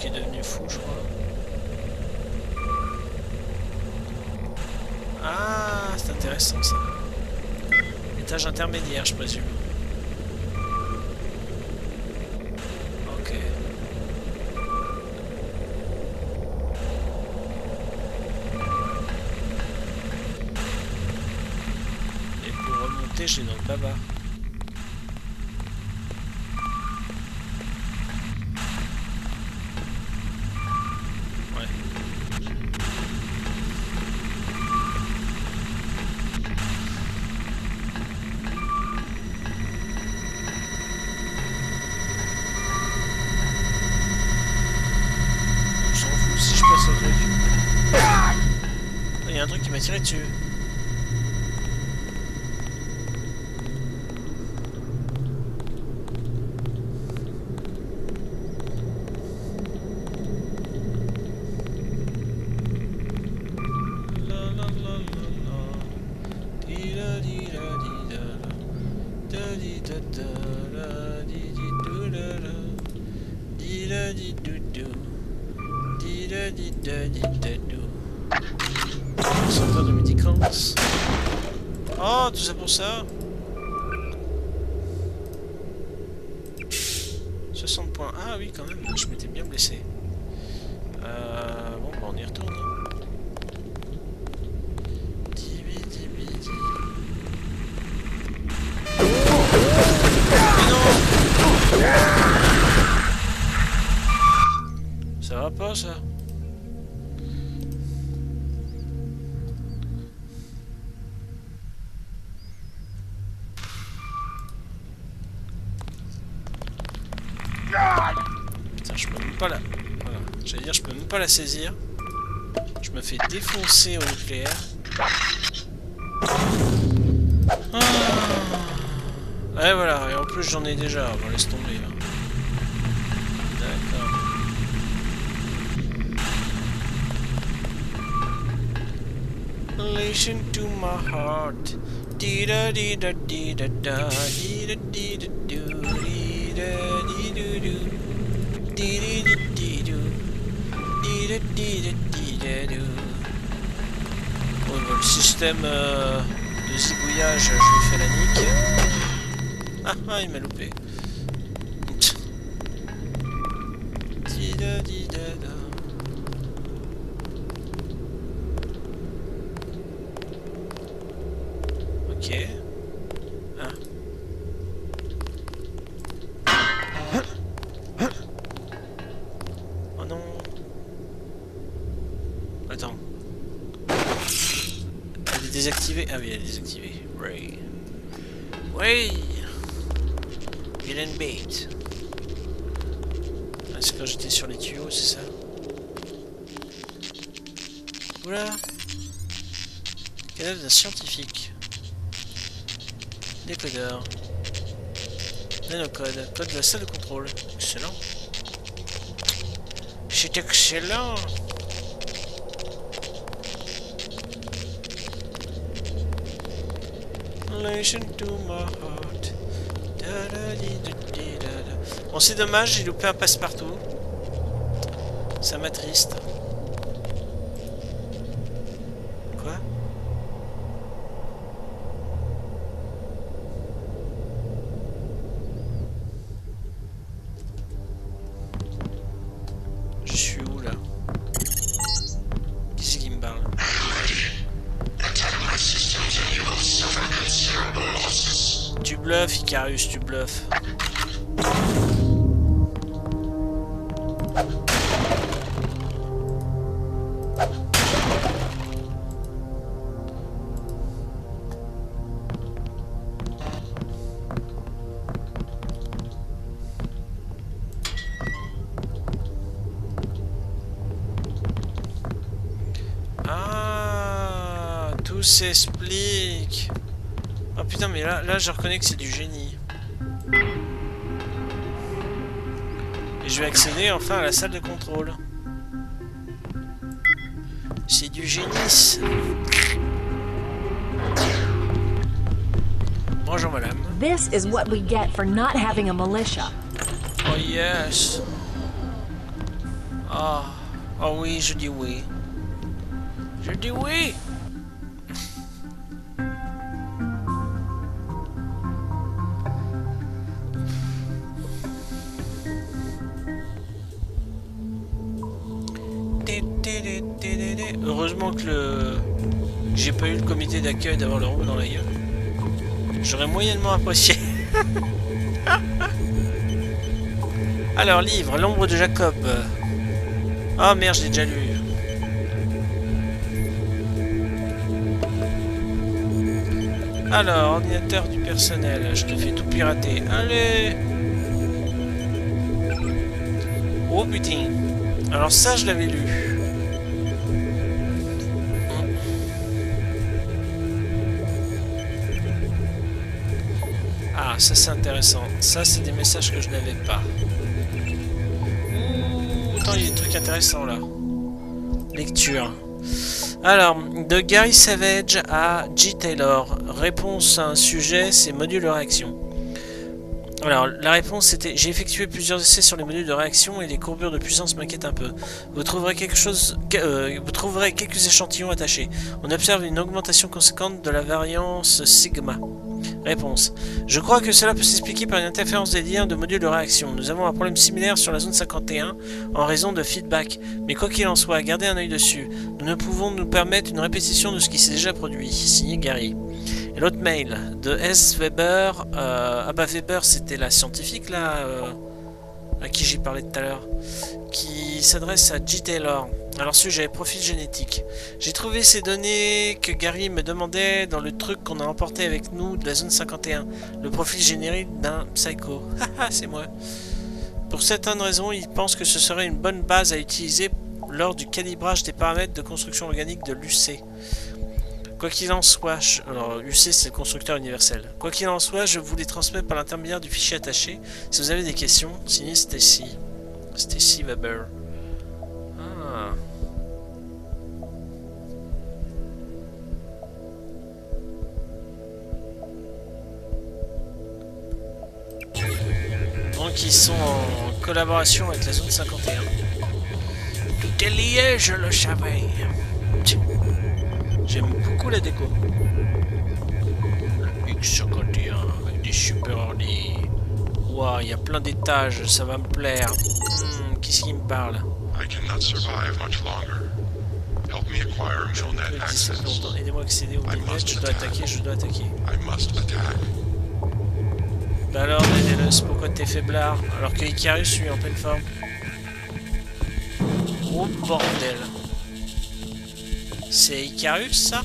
Qui est devenu fou, je crois. Ah, c'est intéressant ça. Étage intermédiaire, je présume. Ok. Et pour remonter, j'ai dans le baba. Tirer dessus. Sorteur de médicaments. Oh, tout ça pour ça. 60 points. Ah oui, quand même, je m'étais bien blessé. Bon, bah on y retourne. Ça va pas ça? Putain, je peux même pas la... Voilà, j'allais dire je peux même pas la saisir. Je me fais défoncer au nucléaire. Ah. Ouais voilà, et en plus j'en ai déjà, bon laisse tomber là. D'accord. Listen to my heart. Dee da dee da dee da da dee da dee da do dee da dee do do dee dee dee do dee da dee da dee da do. Bon, le système de zigouillage, je lui fais la nique. Ah ah, il m'a loupé. Dee da dee da da. Ok. Ah. Oh non. Attends. Elle est désactivée. Ah oui, elle est désactivée. Ray. Oui. Villain bait. Ah, c'est quand j'étais sur les tuyaux, c'est ça? Oula. Cadavre d'un scientifique. Décodeur. Nanocode. Code de la salle de contrôle. Excellent. C'est excellent. Listen to my heart. Bon, c'est dommage, j'ai loupé un passe-partout. Ça m'attriste. Icarus, tu bluffes. Ah, tout s'explique. Ah putain, mais là je reconnais que c'est du génie. Et je vais accéder enfin à la salle de contrôle. C'est du génie. Bonjour madame. This is what we get for not having a militia. Oh yes. Ah, oh oui, je dis oui. Je dis oui. Heureusement que j'ai pas eu le comité d'accueil d'avoir le robot dans la gueule. J'aurais moyennement apprécié. Alors, livre, l'ombre de Jacob. Ah merde, je l'ai déjà lu. Alors, ordinateur du personnel, je te fais tout pirater. Allez. Oh putain. Alors ça, je l'avais lu. Ça c'est intéressant, ça c'est des messages que je n'avais pas. Attends, il y a des trucs intéressants là. Lecture. Alors, de Gary Savage à G. Taylor. Réponse à un sujet, c'est module réaction. Alors, la réponse c'était: j'ai effectué plusieurs essais sur les modules de réaction et les courbures de puissance m'inquiètent un peu. Vous trouverez quelques échantillons attachés. On observe une augmentation conséquente de la variance sigma. Réponse: je crois que cela peut s'expliquer par une interférence des liens de modules de réaction. Nous avons un problème similaire sur la zone 51 en raison de feedback. Mais quoi qu'il en soit, gardez un œil dessus. Nous ne pouvons nous permettre une répétition de ce qui s'est déjà produit. Signé Gary. Et l'autre mail de S. Weber. Ah bah Weber, c'était la scientifique là, à qui j'ai parlé tout à l'heure, qui s'adresse à G. Taylor. Alors, sujet, profil génétique. J'ai trouvé ces données que Gary me demandait dans le truc qu'on a emporté avec nous de la zone 51. Le profil générique d'un psycho. Haha, c'est moi. Pour certaines raisons, il pense que ce serait une bonne base à utiliser lors du calibrage des paramètres de construction organique de l'UC. Quoi qu'il en soit, alors UC c'est le constructeur universel. Quoi qu'il en soit, je vous les transmets par l'intermédiaire du fichier attaché. Si vous avez des questions, signez Stacy. Stacy Weber. Ah. Donc ils sont en collaboration avec la zone 51. Tout est lié, je le savais. J'aime beaucoup la déco. X51 avec des super ordi. Waouh, il y a plein d'étages, ça va me plaire. Qu'est-ce qui me parle? Aidez-moi à accéder au Milnet, je dois attaquer, je dois attaquer. Bah alors, Daedalus, pourquoi t'es faiblard? Alors que Icarus, lui, en pleine forme. Oh bordel! C'est Icarus, ça?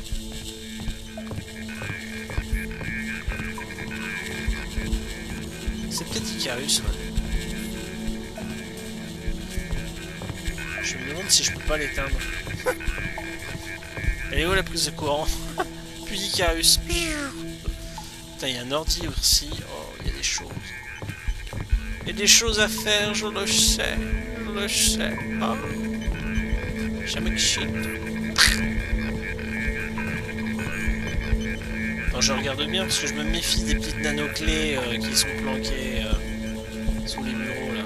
C'est peut-être Icarus, ouais. Je me demande si je peux pas l'éteindre. Elle est où la prise de courant? Puis Icarus. Putain, il y a un ordi aussi. Oh, il y a des choses. Il y a des choses à faire, je le sais. Je le sais. Ah. Jamais que shit. Non, je regarde bien parce que je me méfie des petites nanoclés qui sont planquées sous les bureaux là.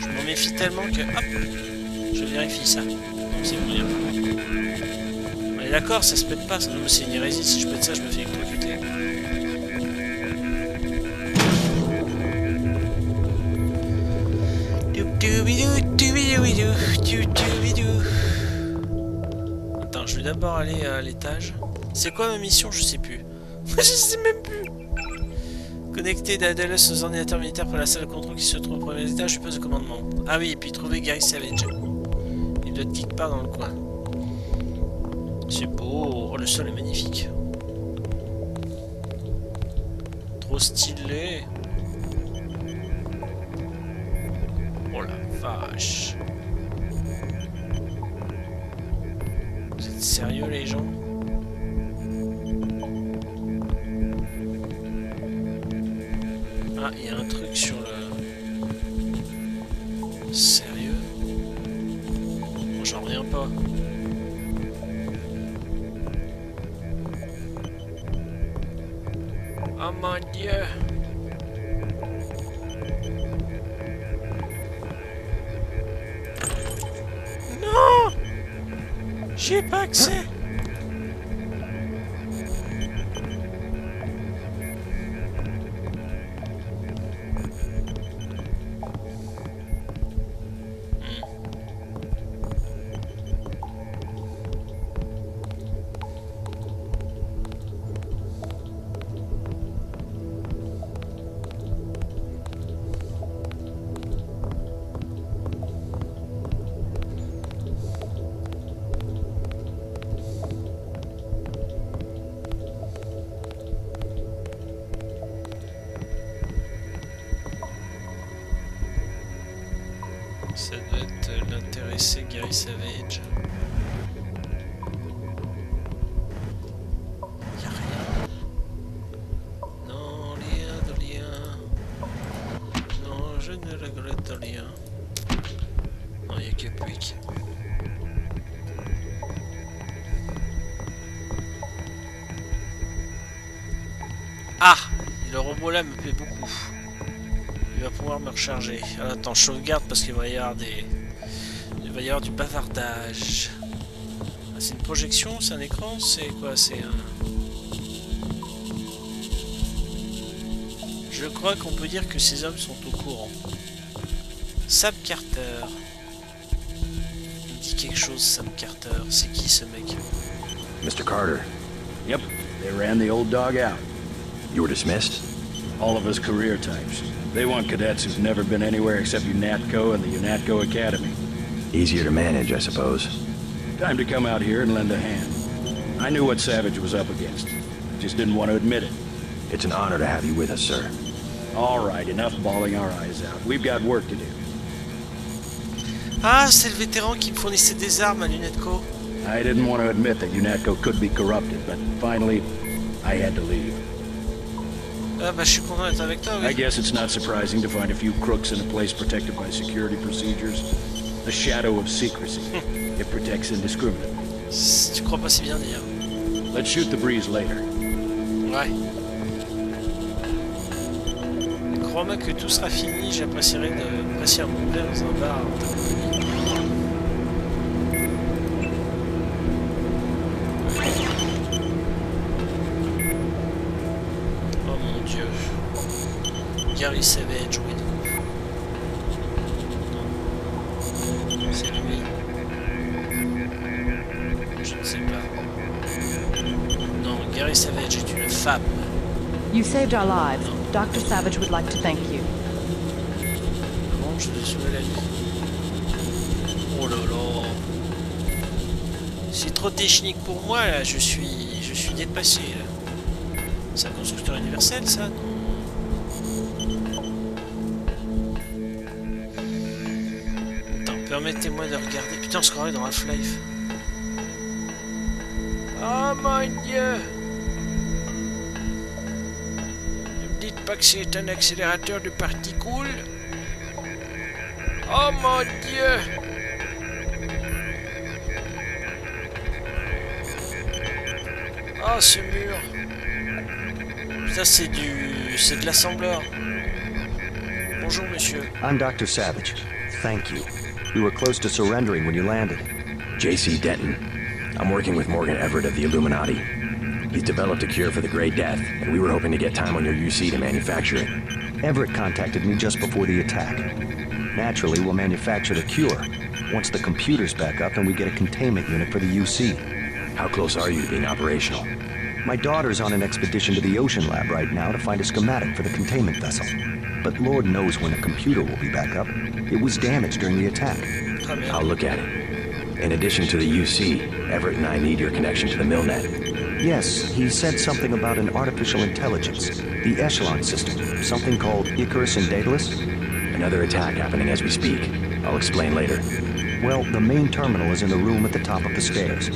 Je m'en méfie tellement que hop, je vérifie ça. C'est bon, on est d'accord, ça se pète pas, ça me c'est une hérésie. Si je pète ça, je me fais électrocuter. Attends, je vais d'abord aller à l'étage. C'est quoi ma mission? Je sais plus. Je sais même plus. Connecter Daedalus aux ordinateurs militaires pour la salle de contrôle qui se trouve au premier étage du poste de commandement. Ah oui, et puis trouver Gary Savage. Il doit être quelque part dans le coin. C'est beau. Oh, le sol est magnifique. Trop stylé. Oh la vache. Vous êtes sérieux les gens? Ah, il y a un truc sur le... Sérieux? Bon, j'en reviens pas. Oh mon dieu! Non! J'ai pas accès! Savage. Y'a rien. Non, rien de rien. Non, je ne regrette rien. Non, y'a que Puic. Ah, il Le robot là me plaît beaucoup. Il va pouvoir me recharger. Alors, attends, je sauvegarde parce qu'il va y avoir des... Il va y avoir du bavardage. Ah, c'est une projection, c'est un écran, c'est quoi? C'est un... Je crois qu'on peut dire que ces hommes sont au courant. Sam Carter. Il me dit quelque chose, Sam Carter. C'est qui ce mec? Mr. Carter. Yep. They ran the old dog out. You were dismissed? All of us career types. They want cadets who've never been anywhere except UNATCO and the UNATCO Academy. Easier to manage, I suppose. Time to come out here and lend a hand. I knew what Savage was up against. Just didn't want to admit it. It's an honor to have you with us, sir. All right, enough bawling our eyes out. We've got work to do. Ah, c'est le vétéran qui me fournissait des armes à l'UNATCO. I didn't want to admit that UNATCO could be corrupted, but finally, I had to leave. Ah bah, je suis content d'être avec toi, oui. I guess it's not surprising to find a few crooks in a place protected by security procedures. The shadow of secrecy. It protects indiscriminately. Tu crois pas si bien dire. Let's shoot the breeze later. Ouais. Crois-moi que tout sera fini, j'apprécierai de passer un bon verre dans un bar. Gary Savage, oui. Non. C'est lui. Je ne sais pas. Non, Gary Savage est une femme. You saved our lives. Dr. Savage would like to thank you. Bon, je vais sauver la vie. Oh là là. C'est trop technique pour moi là. Je suis dépassé là. C'est un constructeur universel, ça? Permettez-moi de regarder. Putain, on se croirait dans Half-Life. Oh mon dieu! Ne me dites pas que c'est un accélérateur de particules. Oh mon dieu! Oh ce mur! Putain, c'est du... c'est de l'assembleur. Bonjour monsieur. I'm Dr. Savage. Thank you. We were close to surrendering when you landed. JC Denton. I'm working with Morgan Everett of the Illuminati. He's developed a cure for the Gray Death, and we were hoping to get time on your UC to manufacture it. Everett contacted me just before the attack. Naturally, we'll manufacture the cure once the computer's back up and we get a containment unit for the UC. How close are you to being operational? My daughter's on an expedition to the ocean lab right now to find a schematic for the containment vessel. But Lord knows when the computer will be back up. It was damaged during the attack. I'll look at it. In addition to the UC, Everett and I need your connection to the Milnet. Yes, he said something about an artificial intelligence, the Echelon system, something called Icarus and Daedalus. Another attack happening as we speak. I'll explain later. Well, the main terminal is in the room at the top of the stairs.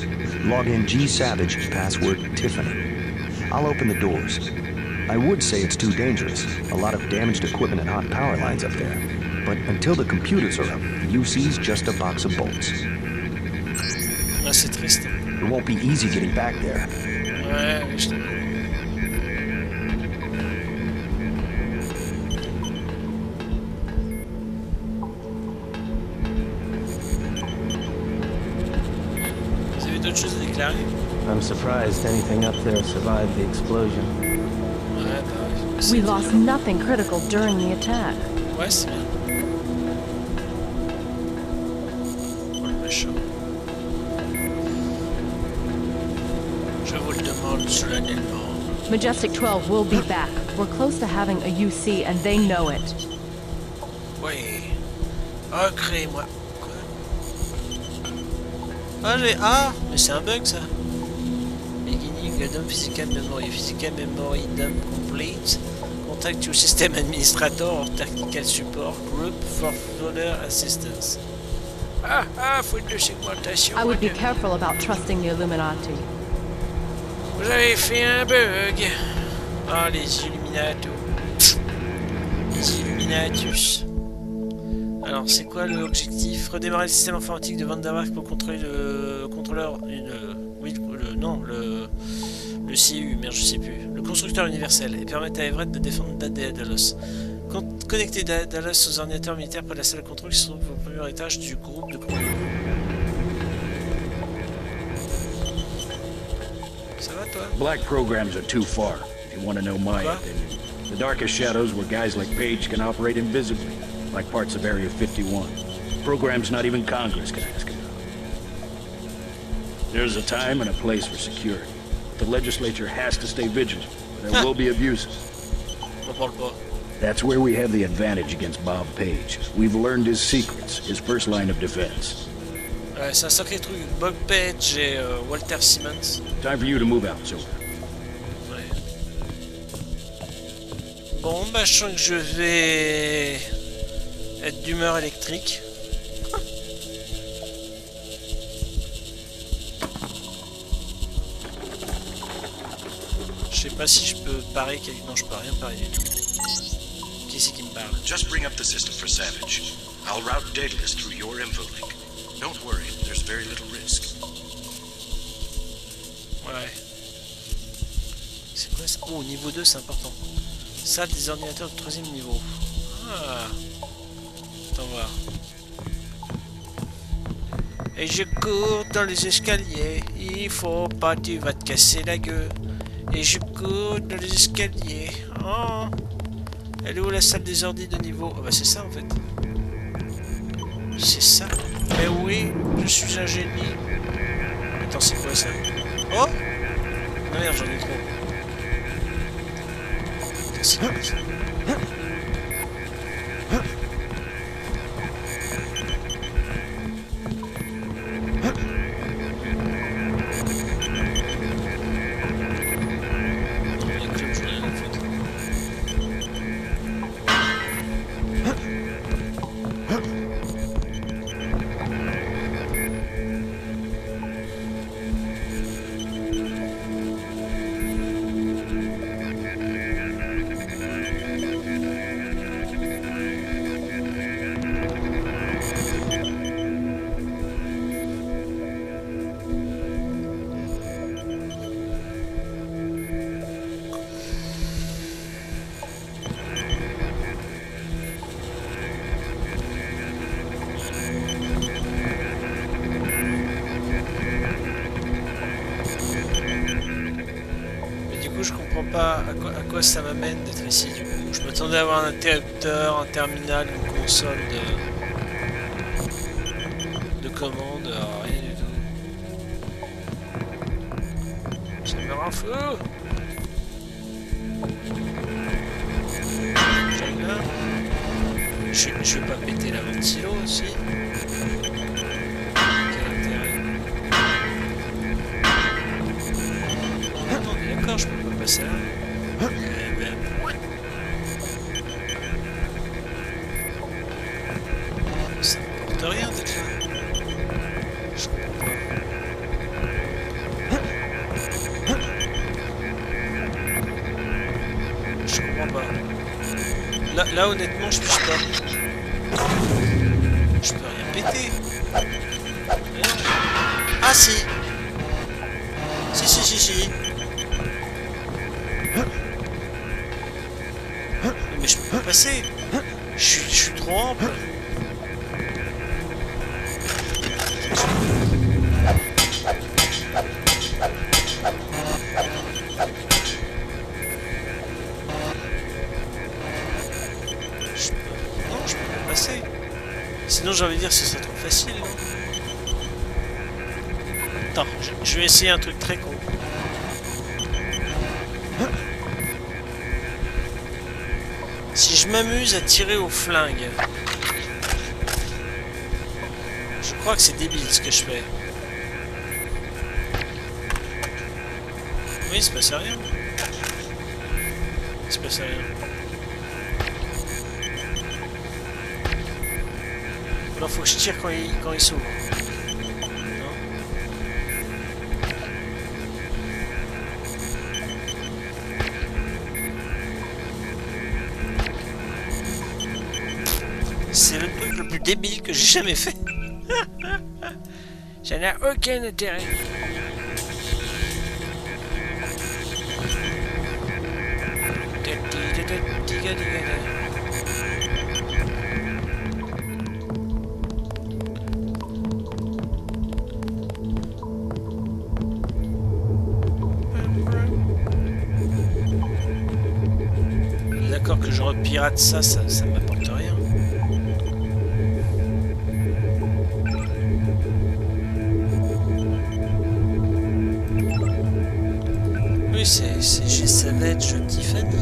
Log in G. Savage, password Tiffany. I'll open the doors. I would say it's too dangerous. A lot of damaged equipment and hot power lines up there. But until the computers are up, the UC's just a box of bolts. Ah, c'est triste. It won't be easy getting back there. Ouais, mais je... Vous avez d'autres choses à déclarer? I'm surprised anything up there survived the explosion. We lost nothing critical during the attack. Ouais, c'est bien. Oh, le méchant. Je vous le demande solennellement. Majestic 12 will be back. We're close to having a UC and they know it. Oui. Ah, crée-moi. Quoi? Ah, j'ai... Ah, mais c'est un bug, ça. Beginning, physical memory. Physical memory, dump complete. Contact your system administrator or technical support group for further assistance. Ah, ah, faute de segmentation. I would be careful about trusting the Illuminati. Vous avez fait un bug. Ah, les Illuminatos. Les Illuminatus. Alors c'est quoi l'objectif? Redémarrer le système informatique de Vandenberg pour contrôler le contrôleur... Le CU, merde je sais plus. Le constructeur universel et permettre à Everett de défendre Daedalus. Connecter Daedalus aux ordinateurs militaires près de la salle de contrôle qui se trouve au premier étage du groupe de contrôle. Ça va toi? Black programs are too far. If you want to know my opinion. The darkest shadows where guys like Page can operate invisibly, like parts of Area 51. Programs not even Congress can ask about. There's a time and a place for security. The legislature has to stay vigilant. There will be abuses. That's where we have the advantage against Bob Page. We've learned his secrets, his first line of defense. C'est un sacré truc, Bob Page et Walter Simmons. Time for you to move out, Silver. Bon, bah je sens que je vais être d'humeur électrique. Je sais pas si je peux parer quelque... Non, je peux rien parier. Qui c'est qui me parle? Just bring up the system for Savage. I'll route Daedalus through your infolink. Don't worry, there's very little risk. Ouais. C'est quoi ça? Oh, niveau 2, c'est important. Ça, des ordinateurs de 3e niveau. Ah. Attends voir. Et je cours dans les escaliers. Il faut pas, tu vas te casser la gueule. Et je cours dans les escaliers. Oh. Elle est où la salle des ordi de niveau? Ah bah c'est ça en fait. C'est ça. Mais oui, je suis un génie. Attends, c'est quoi ça? Oh. Non merde, j'en ai trop. Attends, c'est quoi ça? Ça m'amène d'être ici du coup. Je m'attendais à avoir un interrupteur, un terminal, une console de commande, rien du tout. Ça me rend fou. Je vais pas péter la ventilo aussi. Quel intérêt. Attendez, d'accord, je peux pas passer là. Là honnêtement je peux pas. Je peux rien péter. Ah si. Si. Mais je peux pas passer. Je suis trop ample. Sinon j'ai envie de dire que ce serait trop facile. Attends, je vais essayer un truc très con. Si je m'amuse à tirer au flingue, je crois que c'est débile ce que je fais. Oui, il se passe rien. Il se passe rien. Alors faut que je tire quand il s'ouvre. C'est le truc le plus débile que j'ai jamais fait. Ça n'a aucun intérêt. D'accord que je repirate ça, ça m'apporte rien. Oui, c'est G. Savage, Tiffany.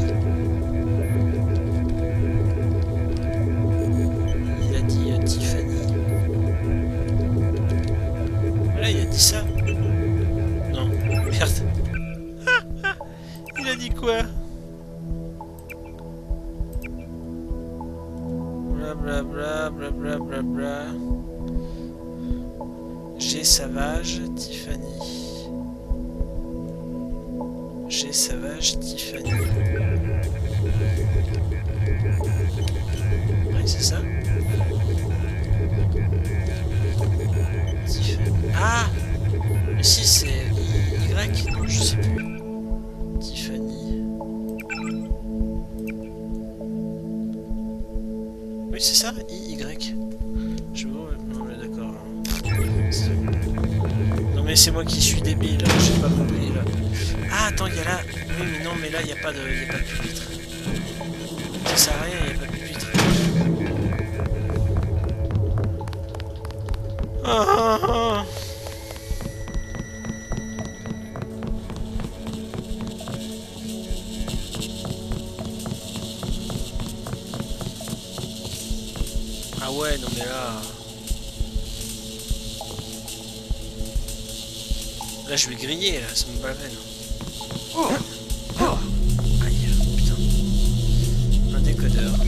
Je vais griller là, ça me bat la peine. Oh, oh. Aïe, putain. Un décodeur. Hop.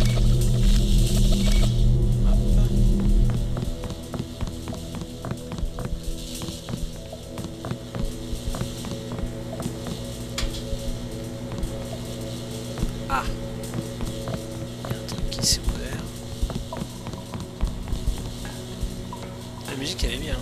Ah. Il y a un truc qui s'est ouvert. La musique elle est bien.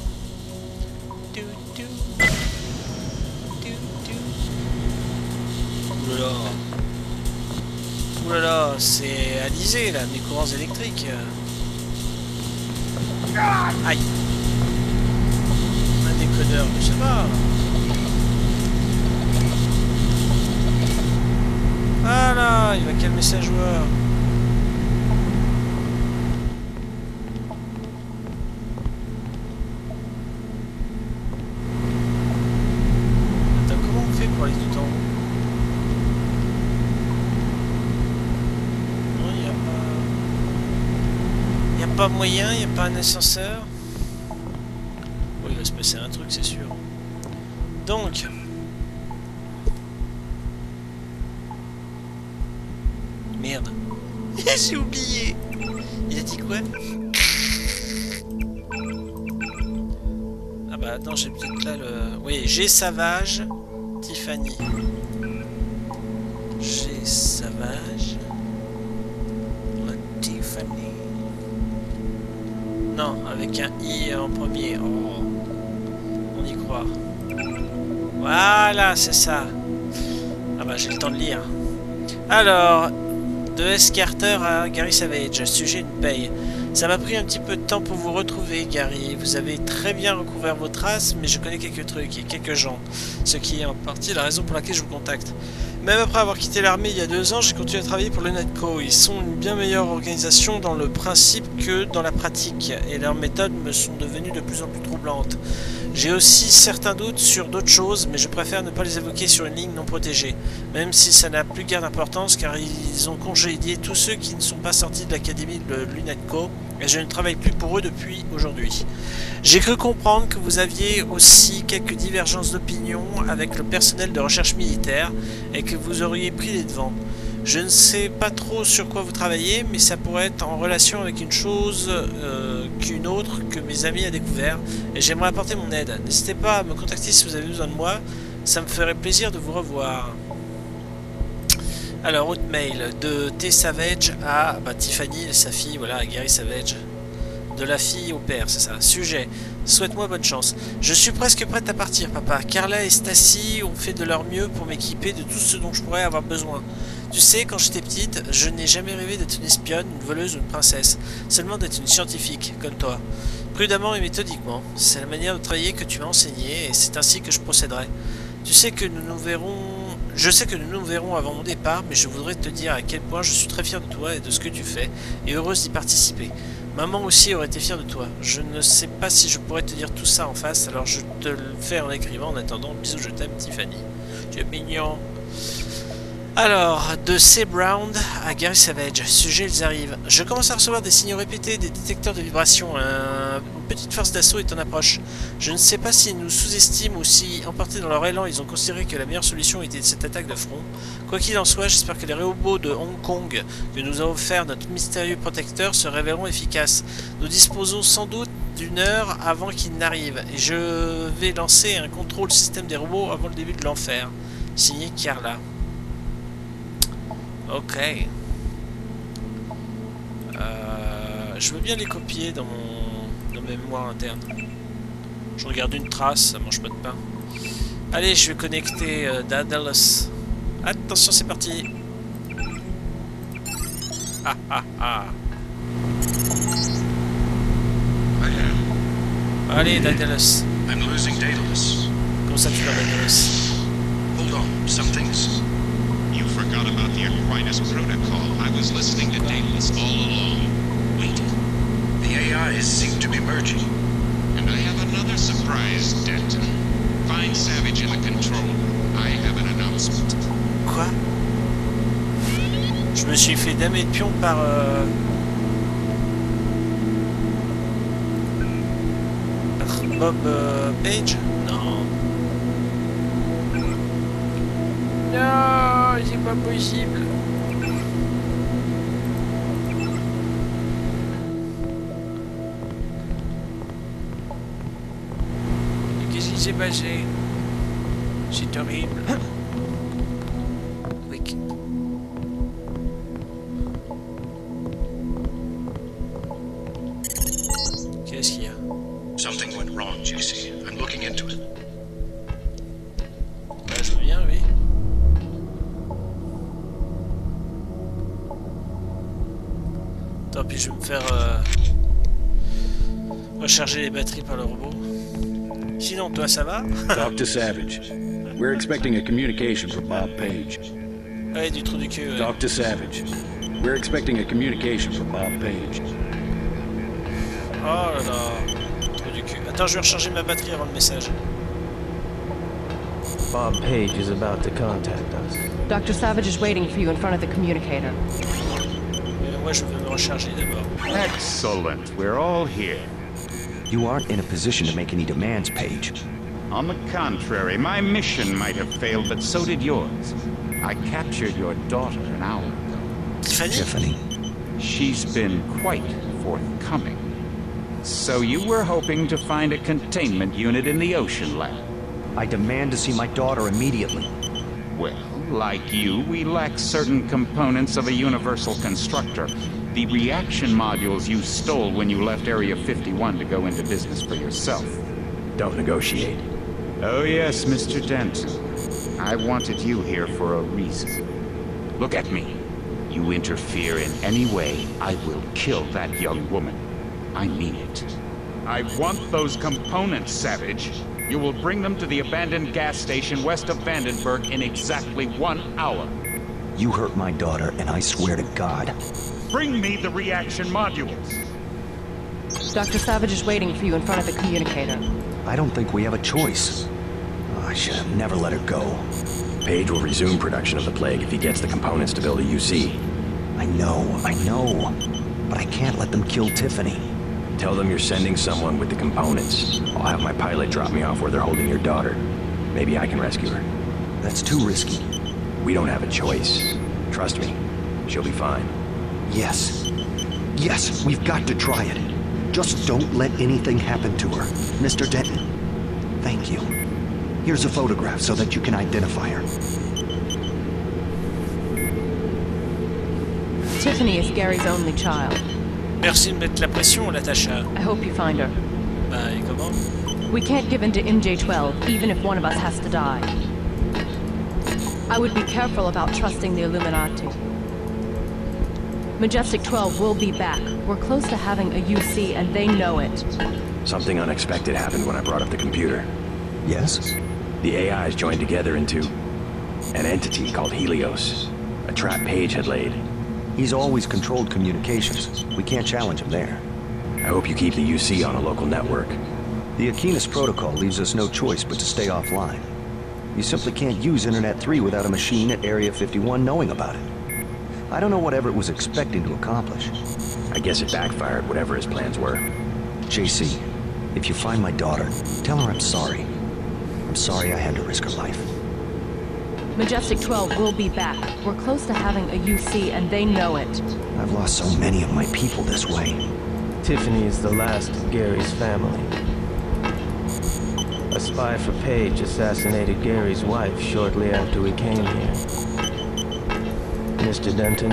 Oulala, c'est alisé là, mes courants électriques. Aïe. Un décodeur, mais ça va. Voilà, il va calmer sa joie. Moyen, il n'y a pas un ascenseur. Oh, il va se passer un truc, c'est sûr. Donc, merde, j'ai oublié. Il a dit quoi? Ah bah attends, j'ai peut-être là le. Oui, G. Savage, Tiffany. G. Savage. Non, avec un I en premier. Oh, on y croit. Voilà, c'est ça. Ah bah j'ai le temps de lire. Alors, de S. Carter à Gary Savage, sujet de paye. Ça m'a pris un petit peu de temps pour vous retrouver, Gary. Vous avez très bien recouvert vos traces, mais je connais quelques trucs et quelques gens. Ce qui est en partie la raison pour laquelle je vous contacte. Même après avoir quitté l'armée il y a 2 ans, j'ai continué à travailler pour le NEDCO. Ils sont une bien meilleure organisation dans le principe que dans la pratique, et leurs méthodes me sont devenues de plus en plus troublantes. J'ai aussi certains doutes sur d'autres choses, mais je préfère ne pas les évoquer sur une ligne non protégée, même si ça n'a plus guère d'importance, car ils ont congédié tous ceux qui ne sont pas sortis de l'académie de l'UNATCO, et je ne travaille plus pour eux depuis aujourd'hui. J'ai cru comprendre que vous aviez aussi quelques divergences d'opinion avec le personnel de recherche militaire, et que vous auriez pris les devants. Je ne sais pas trop sur quoi vous travaillez, mais ça pourrait être en relation avec une chose qu'une autre que mes amis ont découvert, et j'aimerais apporter mon aide. N'hésitez pas à me contacter si vous avez besoin de moi, ça me ferait plaisir de vous revoir. Alors, hotmail de T. Savage à bah, Tiffany et sa fille, voilà, à Gary Savage. de la fille au père, c'est ça. Sujet, souhaite-moi bonne chance. Je suis presque prête à partir, papa. Carla et Stacy ont fait de leur mieux pour m'équiper de tout ce dont je pourrais avoir besoin. Tu sais, quand j'étais petite, je n'ai jamais rêvé d'être une espionne, une voleuse ou une princesse. Seulement d'être une scientifique, comme toi. Prudemment et méthodiquement. C'est la manière de travailler que tu m'as enseignée et c'est ainsi que je procéderai. Tu sais que nous nous verrons... Je sais que nous nous verrons avant mon départ, mais je voudrais te dire à quel point je suis très fière de toi et de ce que tu fais, et heureuse d'y participer. Maman aussi aurait été fière de toi. Je ne sais pas si je pourrais te dire tout ça en face, alors je te le fais en écrivant. En attendant, bisous, je t'aime, Tiffany. Tu es mignon. Alors, de C. Brown à Gary Savage, sujet, ils arrivent. Je commence à recevoir des signaux répétés, des détecteurs de vibrations. Une petite force d'assaut est en approche. Je ne sais pas s'ils nous sous-estiment ou si, emportés dans leur élan, ils ont considéré que la meilleure solution était cette attaque de front. Quoi qu'il en soit, j'espère que les robots de Hong Kong que nous a offert notre mystérieux protecteur se révéleront efficaces. Nous disposons sans doute d'une heure avant qu'ils n'arrivent, et je vais lancer un contrôle système des robots avant le début de l'enfer. Signé Carla. Ok. Je veux bien les copier dans mes mémoires internes. Je regarde une trace, ça mange pas de pain. Allez, je vais connecter Daedalus. Attention, c'est parti. Ah ah ah. Allez, Daedalus. I'm losing Daedalus. Comment ça tu vas, Daedalus? Hold on, some things. You forgot about the Echelon's protocol. I was listening to Daedalus all along. Wait. The AIs seem to be merging. And I have another surprise, Denton. Find Savage in the control room. I have an announcement. Quoi? Je me suis fait damer de pion par... par Bob Page? Non. Non. C'est pas possible. Qu'est-ce qui s'est passé? C'est horrible. Oui. Qu'est-ce qu'il y a? Something went wrong, JC. I'm looking into it. Bah, je reviens, oui. Puis je vais me faire recharger les batteries par le robot. Sinon, toi, ça va? Talk to Savage. We're expecting a communication from Bob Page. Ouais, du trou du cul. Ouais. Talk to Savage. We're expecting a communication from Bob Page. Oh là là, trou du cul. Attends, je vais recharger ma batterie avant le message. Bob Page is about to contact us. Dr. Savage is waiting for you in front of the communicator. Moi, je veux me recharger d'abord. Excellent. We're all here. You aren't in a position to make any demands, Page. On the contrary, my mission might have failed, but so did yours. I captured your daughter an hour ago. Tiffany? She's been quite forthcoming. So you were hoping to find a containment unit in the ocean lab. I demand to see my daughter immediately. Well. Like you, we lack certain components of a universal constructor. The reaction modules you stole when you left Area 51 to go into business for yourself. Don't negotiate. Oh yes, Mr. Denton. I wanted you here for a reason. Look at me. You interfere in any way, I will kill that young woman. I mean it. I want those components, Savage. You will bring them to the abandoned gas station west of Vandenberg in exactly 1 hour. You hurt my daughter, and I swear to God. Bring me the reaction modules. Dr. Savage is waiting for you in front of the communicator. I don't think we have a choice. Oh, I should have never let her go. Page will resume production of the plague if he gets the components to build a UC. I know. But I can't let them kill Tiffany. Tell them you're sending someone with the components. I'll have my pilot drop me off where they're holding your daughter. Maybe I can rescue her. That's too risky. We don't have a choice. Trust me, she'll be fine. Yes, we've got to try it. Just don't let anything happen to her. Mr. Denton, thank you. Here's a photograph so that you can identify her. Tiffany is Gary's only child. Merci de mettre la pression, Natasha. I hope you find her. Bah, et comment? We can't give in to MJ-12, even if one of us has to die. I would be careful about trusting the Illuminati. Majestic 12 will be back. We're close to having a UC, and they know it. Something unexpected happened when I brought up the computer. Yes? The AIs joined together into an entity called Helios, a trap Page had laid. He's always controlled communications. We can't challenge him there. I hope you keep the UC on a local network. The Echelon protocol leaves us no choice but to stay offline. You simply can't use Internet 3 without a machine at Area 51 knowing about it. I don't know what Everett was expecting to accomplish. I guess it backfired, whatever his plans were. JC, if you find my daughter, tell her I'm sorry. I'm sorry I had to risk her life. Majestic 12 will be back. We're close to having a UC, and they know it. I've lost so many of my people this way. Tiffany is the last of Gary's family. A spy for Page assassinated Gary's wife shortly after we came here. Mr. Denton,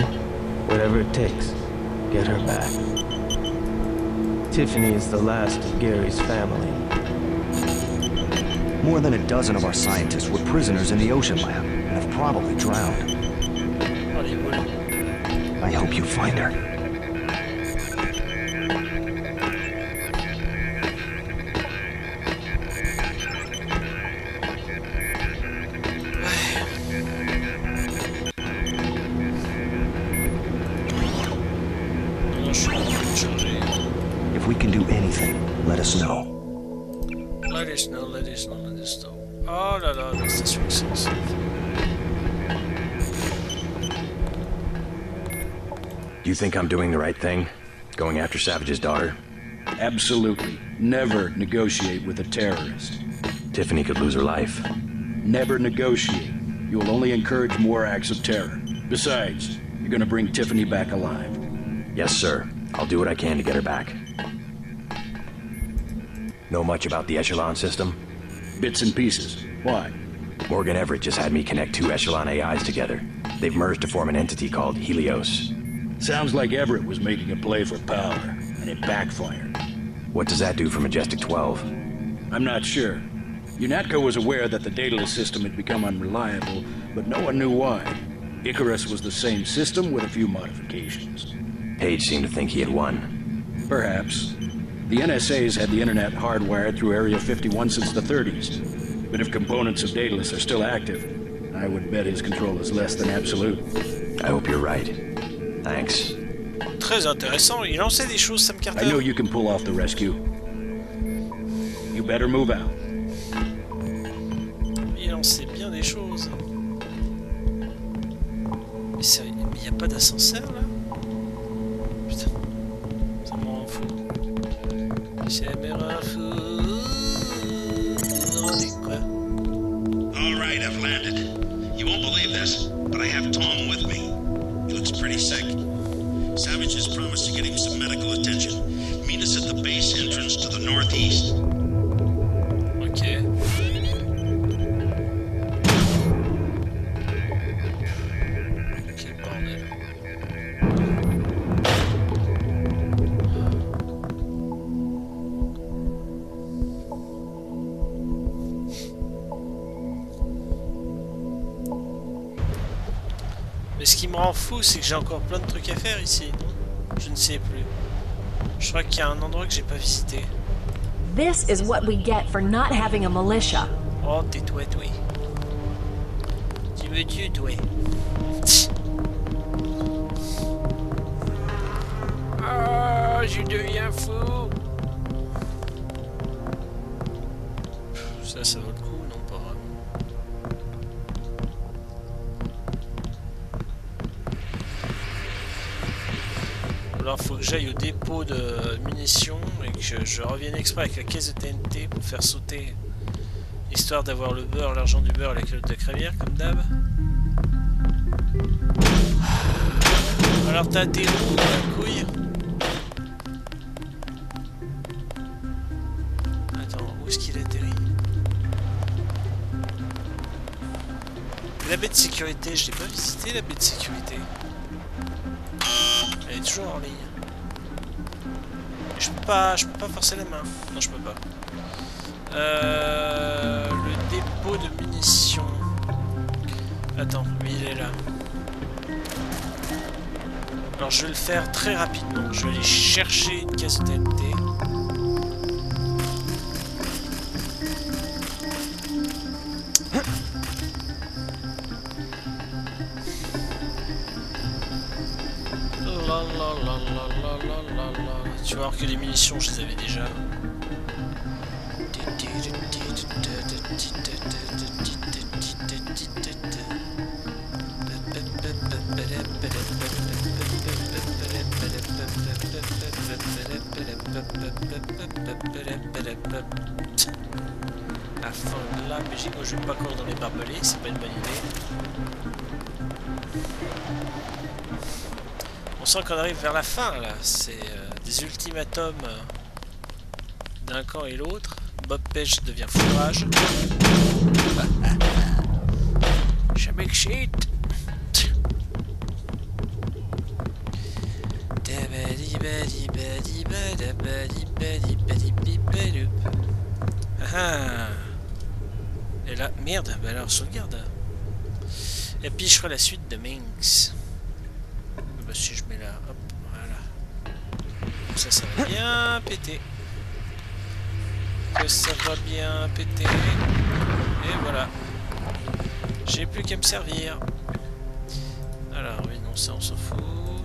whatever it takes, get her back. Tiffany is the last of Gary's family. More than a dozen of our scientists were prisoners in the ocean lab, and have probably drowned. I hope you find her. You think I'm doing the right thing? Going after Savage's daughter? Absolutely. Never negotiate with a terrorist. Tiffany could lose her life. Never negotiate. You will only encourage more acts of terror. Besides, you're gonna bring Tiffany back alive. Yes, sir. I'll do what I can to get her back. Know much about the Echelon system? Bits and pieces. Why? Morgan Everett just had me connect two Echelon AIs together. They've merged to form an entity called Helios. Sounds like Everett was making a play for power, and it backfired. What does that do for Majestic 12? I'm not sure. UNATCO was aware that the Daedalus system had become unreliable, but no one knew why. Icarus was the same system with a few modifications. Page seemed to think he had won. Perhaps. The NSA's had the internet hardwired through Area 51 since the 30s. But if components of Daedalus are still active, I would bet his control is less than absolute. I hope you're right. Thanks. Très intéressant. Il lançait des choses, Sam Carter. I know you can pull off the rescue. You better move out. Il lançait bien des choses. Mais sérieux, il n'y a pas d'ascenseur là? Putain, ça me rend fou. Ça me rend fou. Quoi? All right, I've landed. You won't believe this, but I have Tom with me. Looks pretty sick. Savage has promised to get him some medical attention. Meet us at the base entrance to the northeast. Okay. Je m'en fous, c'est que j'ai encore plein de trucs à faire ici. Je ne sais plus. Je crois qu'il y a un endroit que j'ai pas visité. This is what we get for not having a militia. Oh, tais-toi, toi. Tu me tues, toi. Oh, je deviens fou. Ça vaut le coup, non pas vraiment. Alors faut que j'aille au dépôt de munitions et que je revienne exprès avec la caisse de TNT pour faire sauter, histoire d'avoir le beurre, l'argent du beurre et la culotte de crémière comme d'hab. Alors t'as des roues dans la couille. Attends, où est-ce qu'il atterrit? La baie de sécurité, je l'ai pas visité la baie de sécurité. Toujours en ligne. Je peux pas forcer la main. Non, je peux pas. Le dépôt de munitions. Attends, mais il est là. Alors je vais le faire très rapidement. Je vais aller chercher une caisse TNT. Tu vois que les munitions, je les avais déjà. La fin de la Belgique, moi je vais pas courir dans les barbelés, c'est pas une bonne idée. On sent qu'on arrive vers la fin là, c'est des ultimatums d'un camp et l'autre. Bob Page devient fourrage. Jamais que shit. Ah. Et là, merde, bah alors sauvegarde. Et puis je ferai la suite de Minx. Bah si je mets là, hop, voilà. Ça va bien péter. Que ça va bien péter. Et voilà. J'ai plus qu'à me servir. Alors oui, non, ça on s'en fout.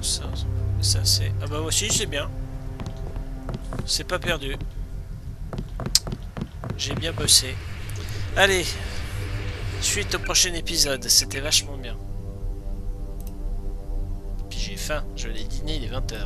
Ça on s'en fout. Ça c'est... Ah bah aussi c'est bien. C'est pas perdu. J'ai bien bossé. Allez, suite au prochain épisode. C'était vachement bien. Puis j'ai faim. Je vais aller dîner, il est 20h.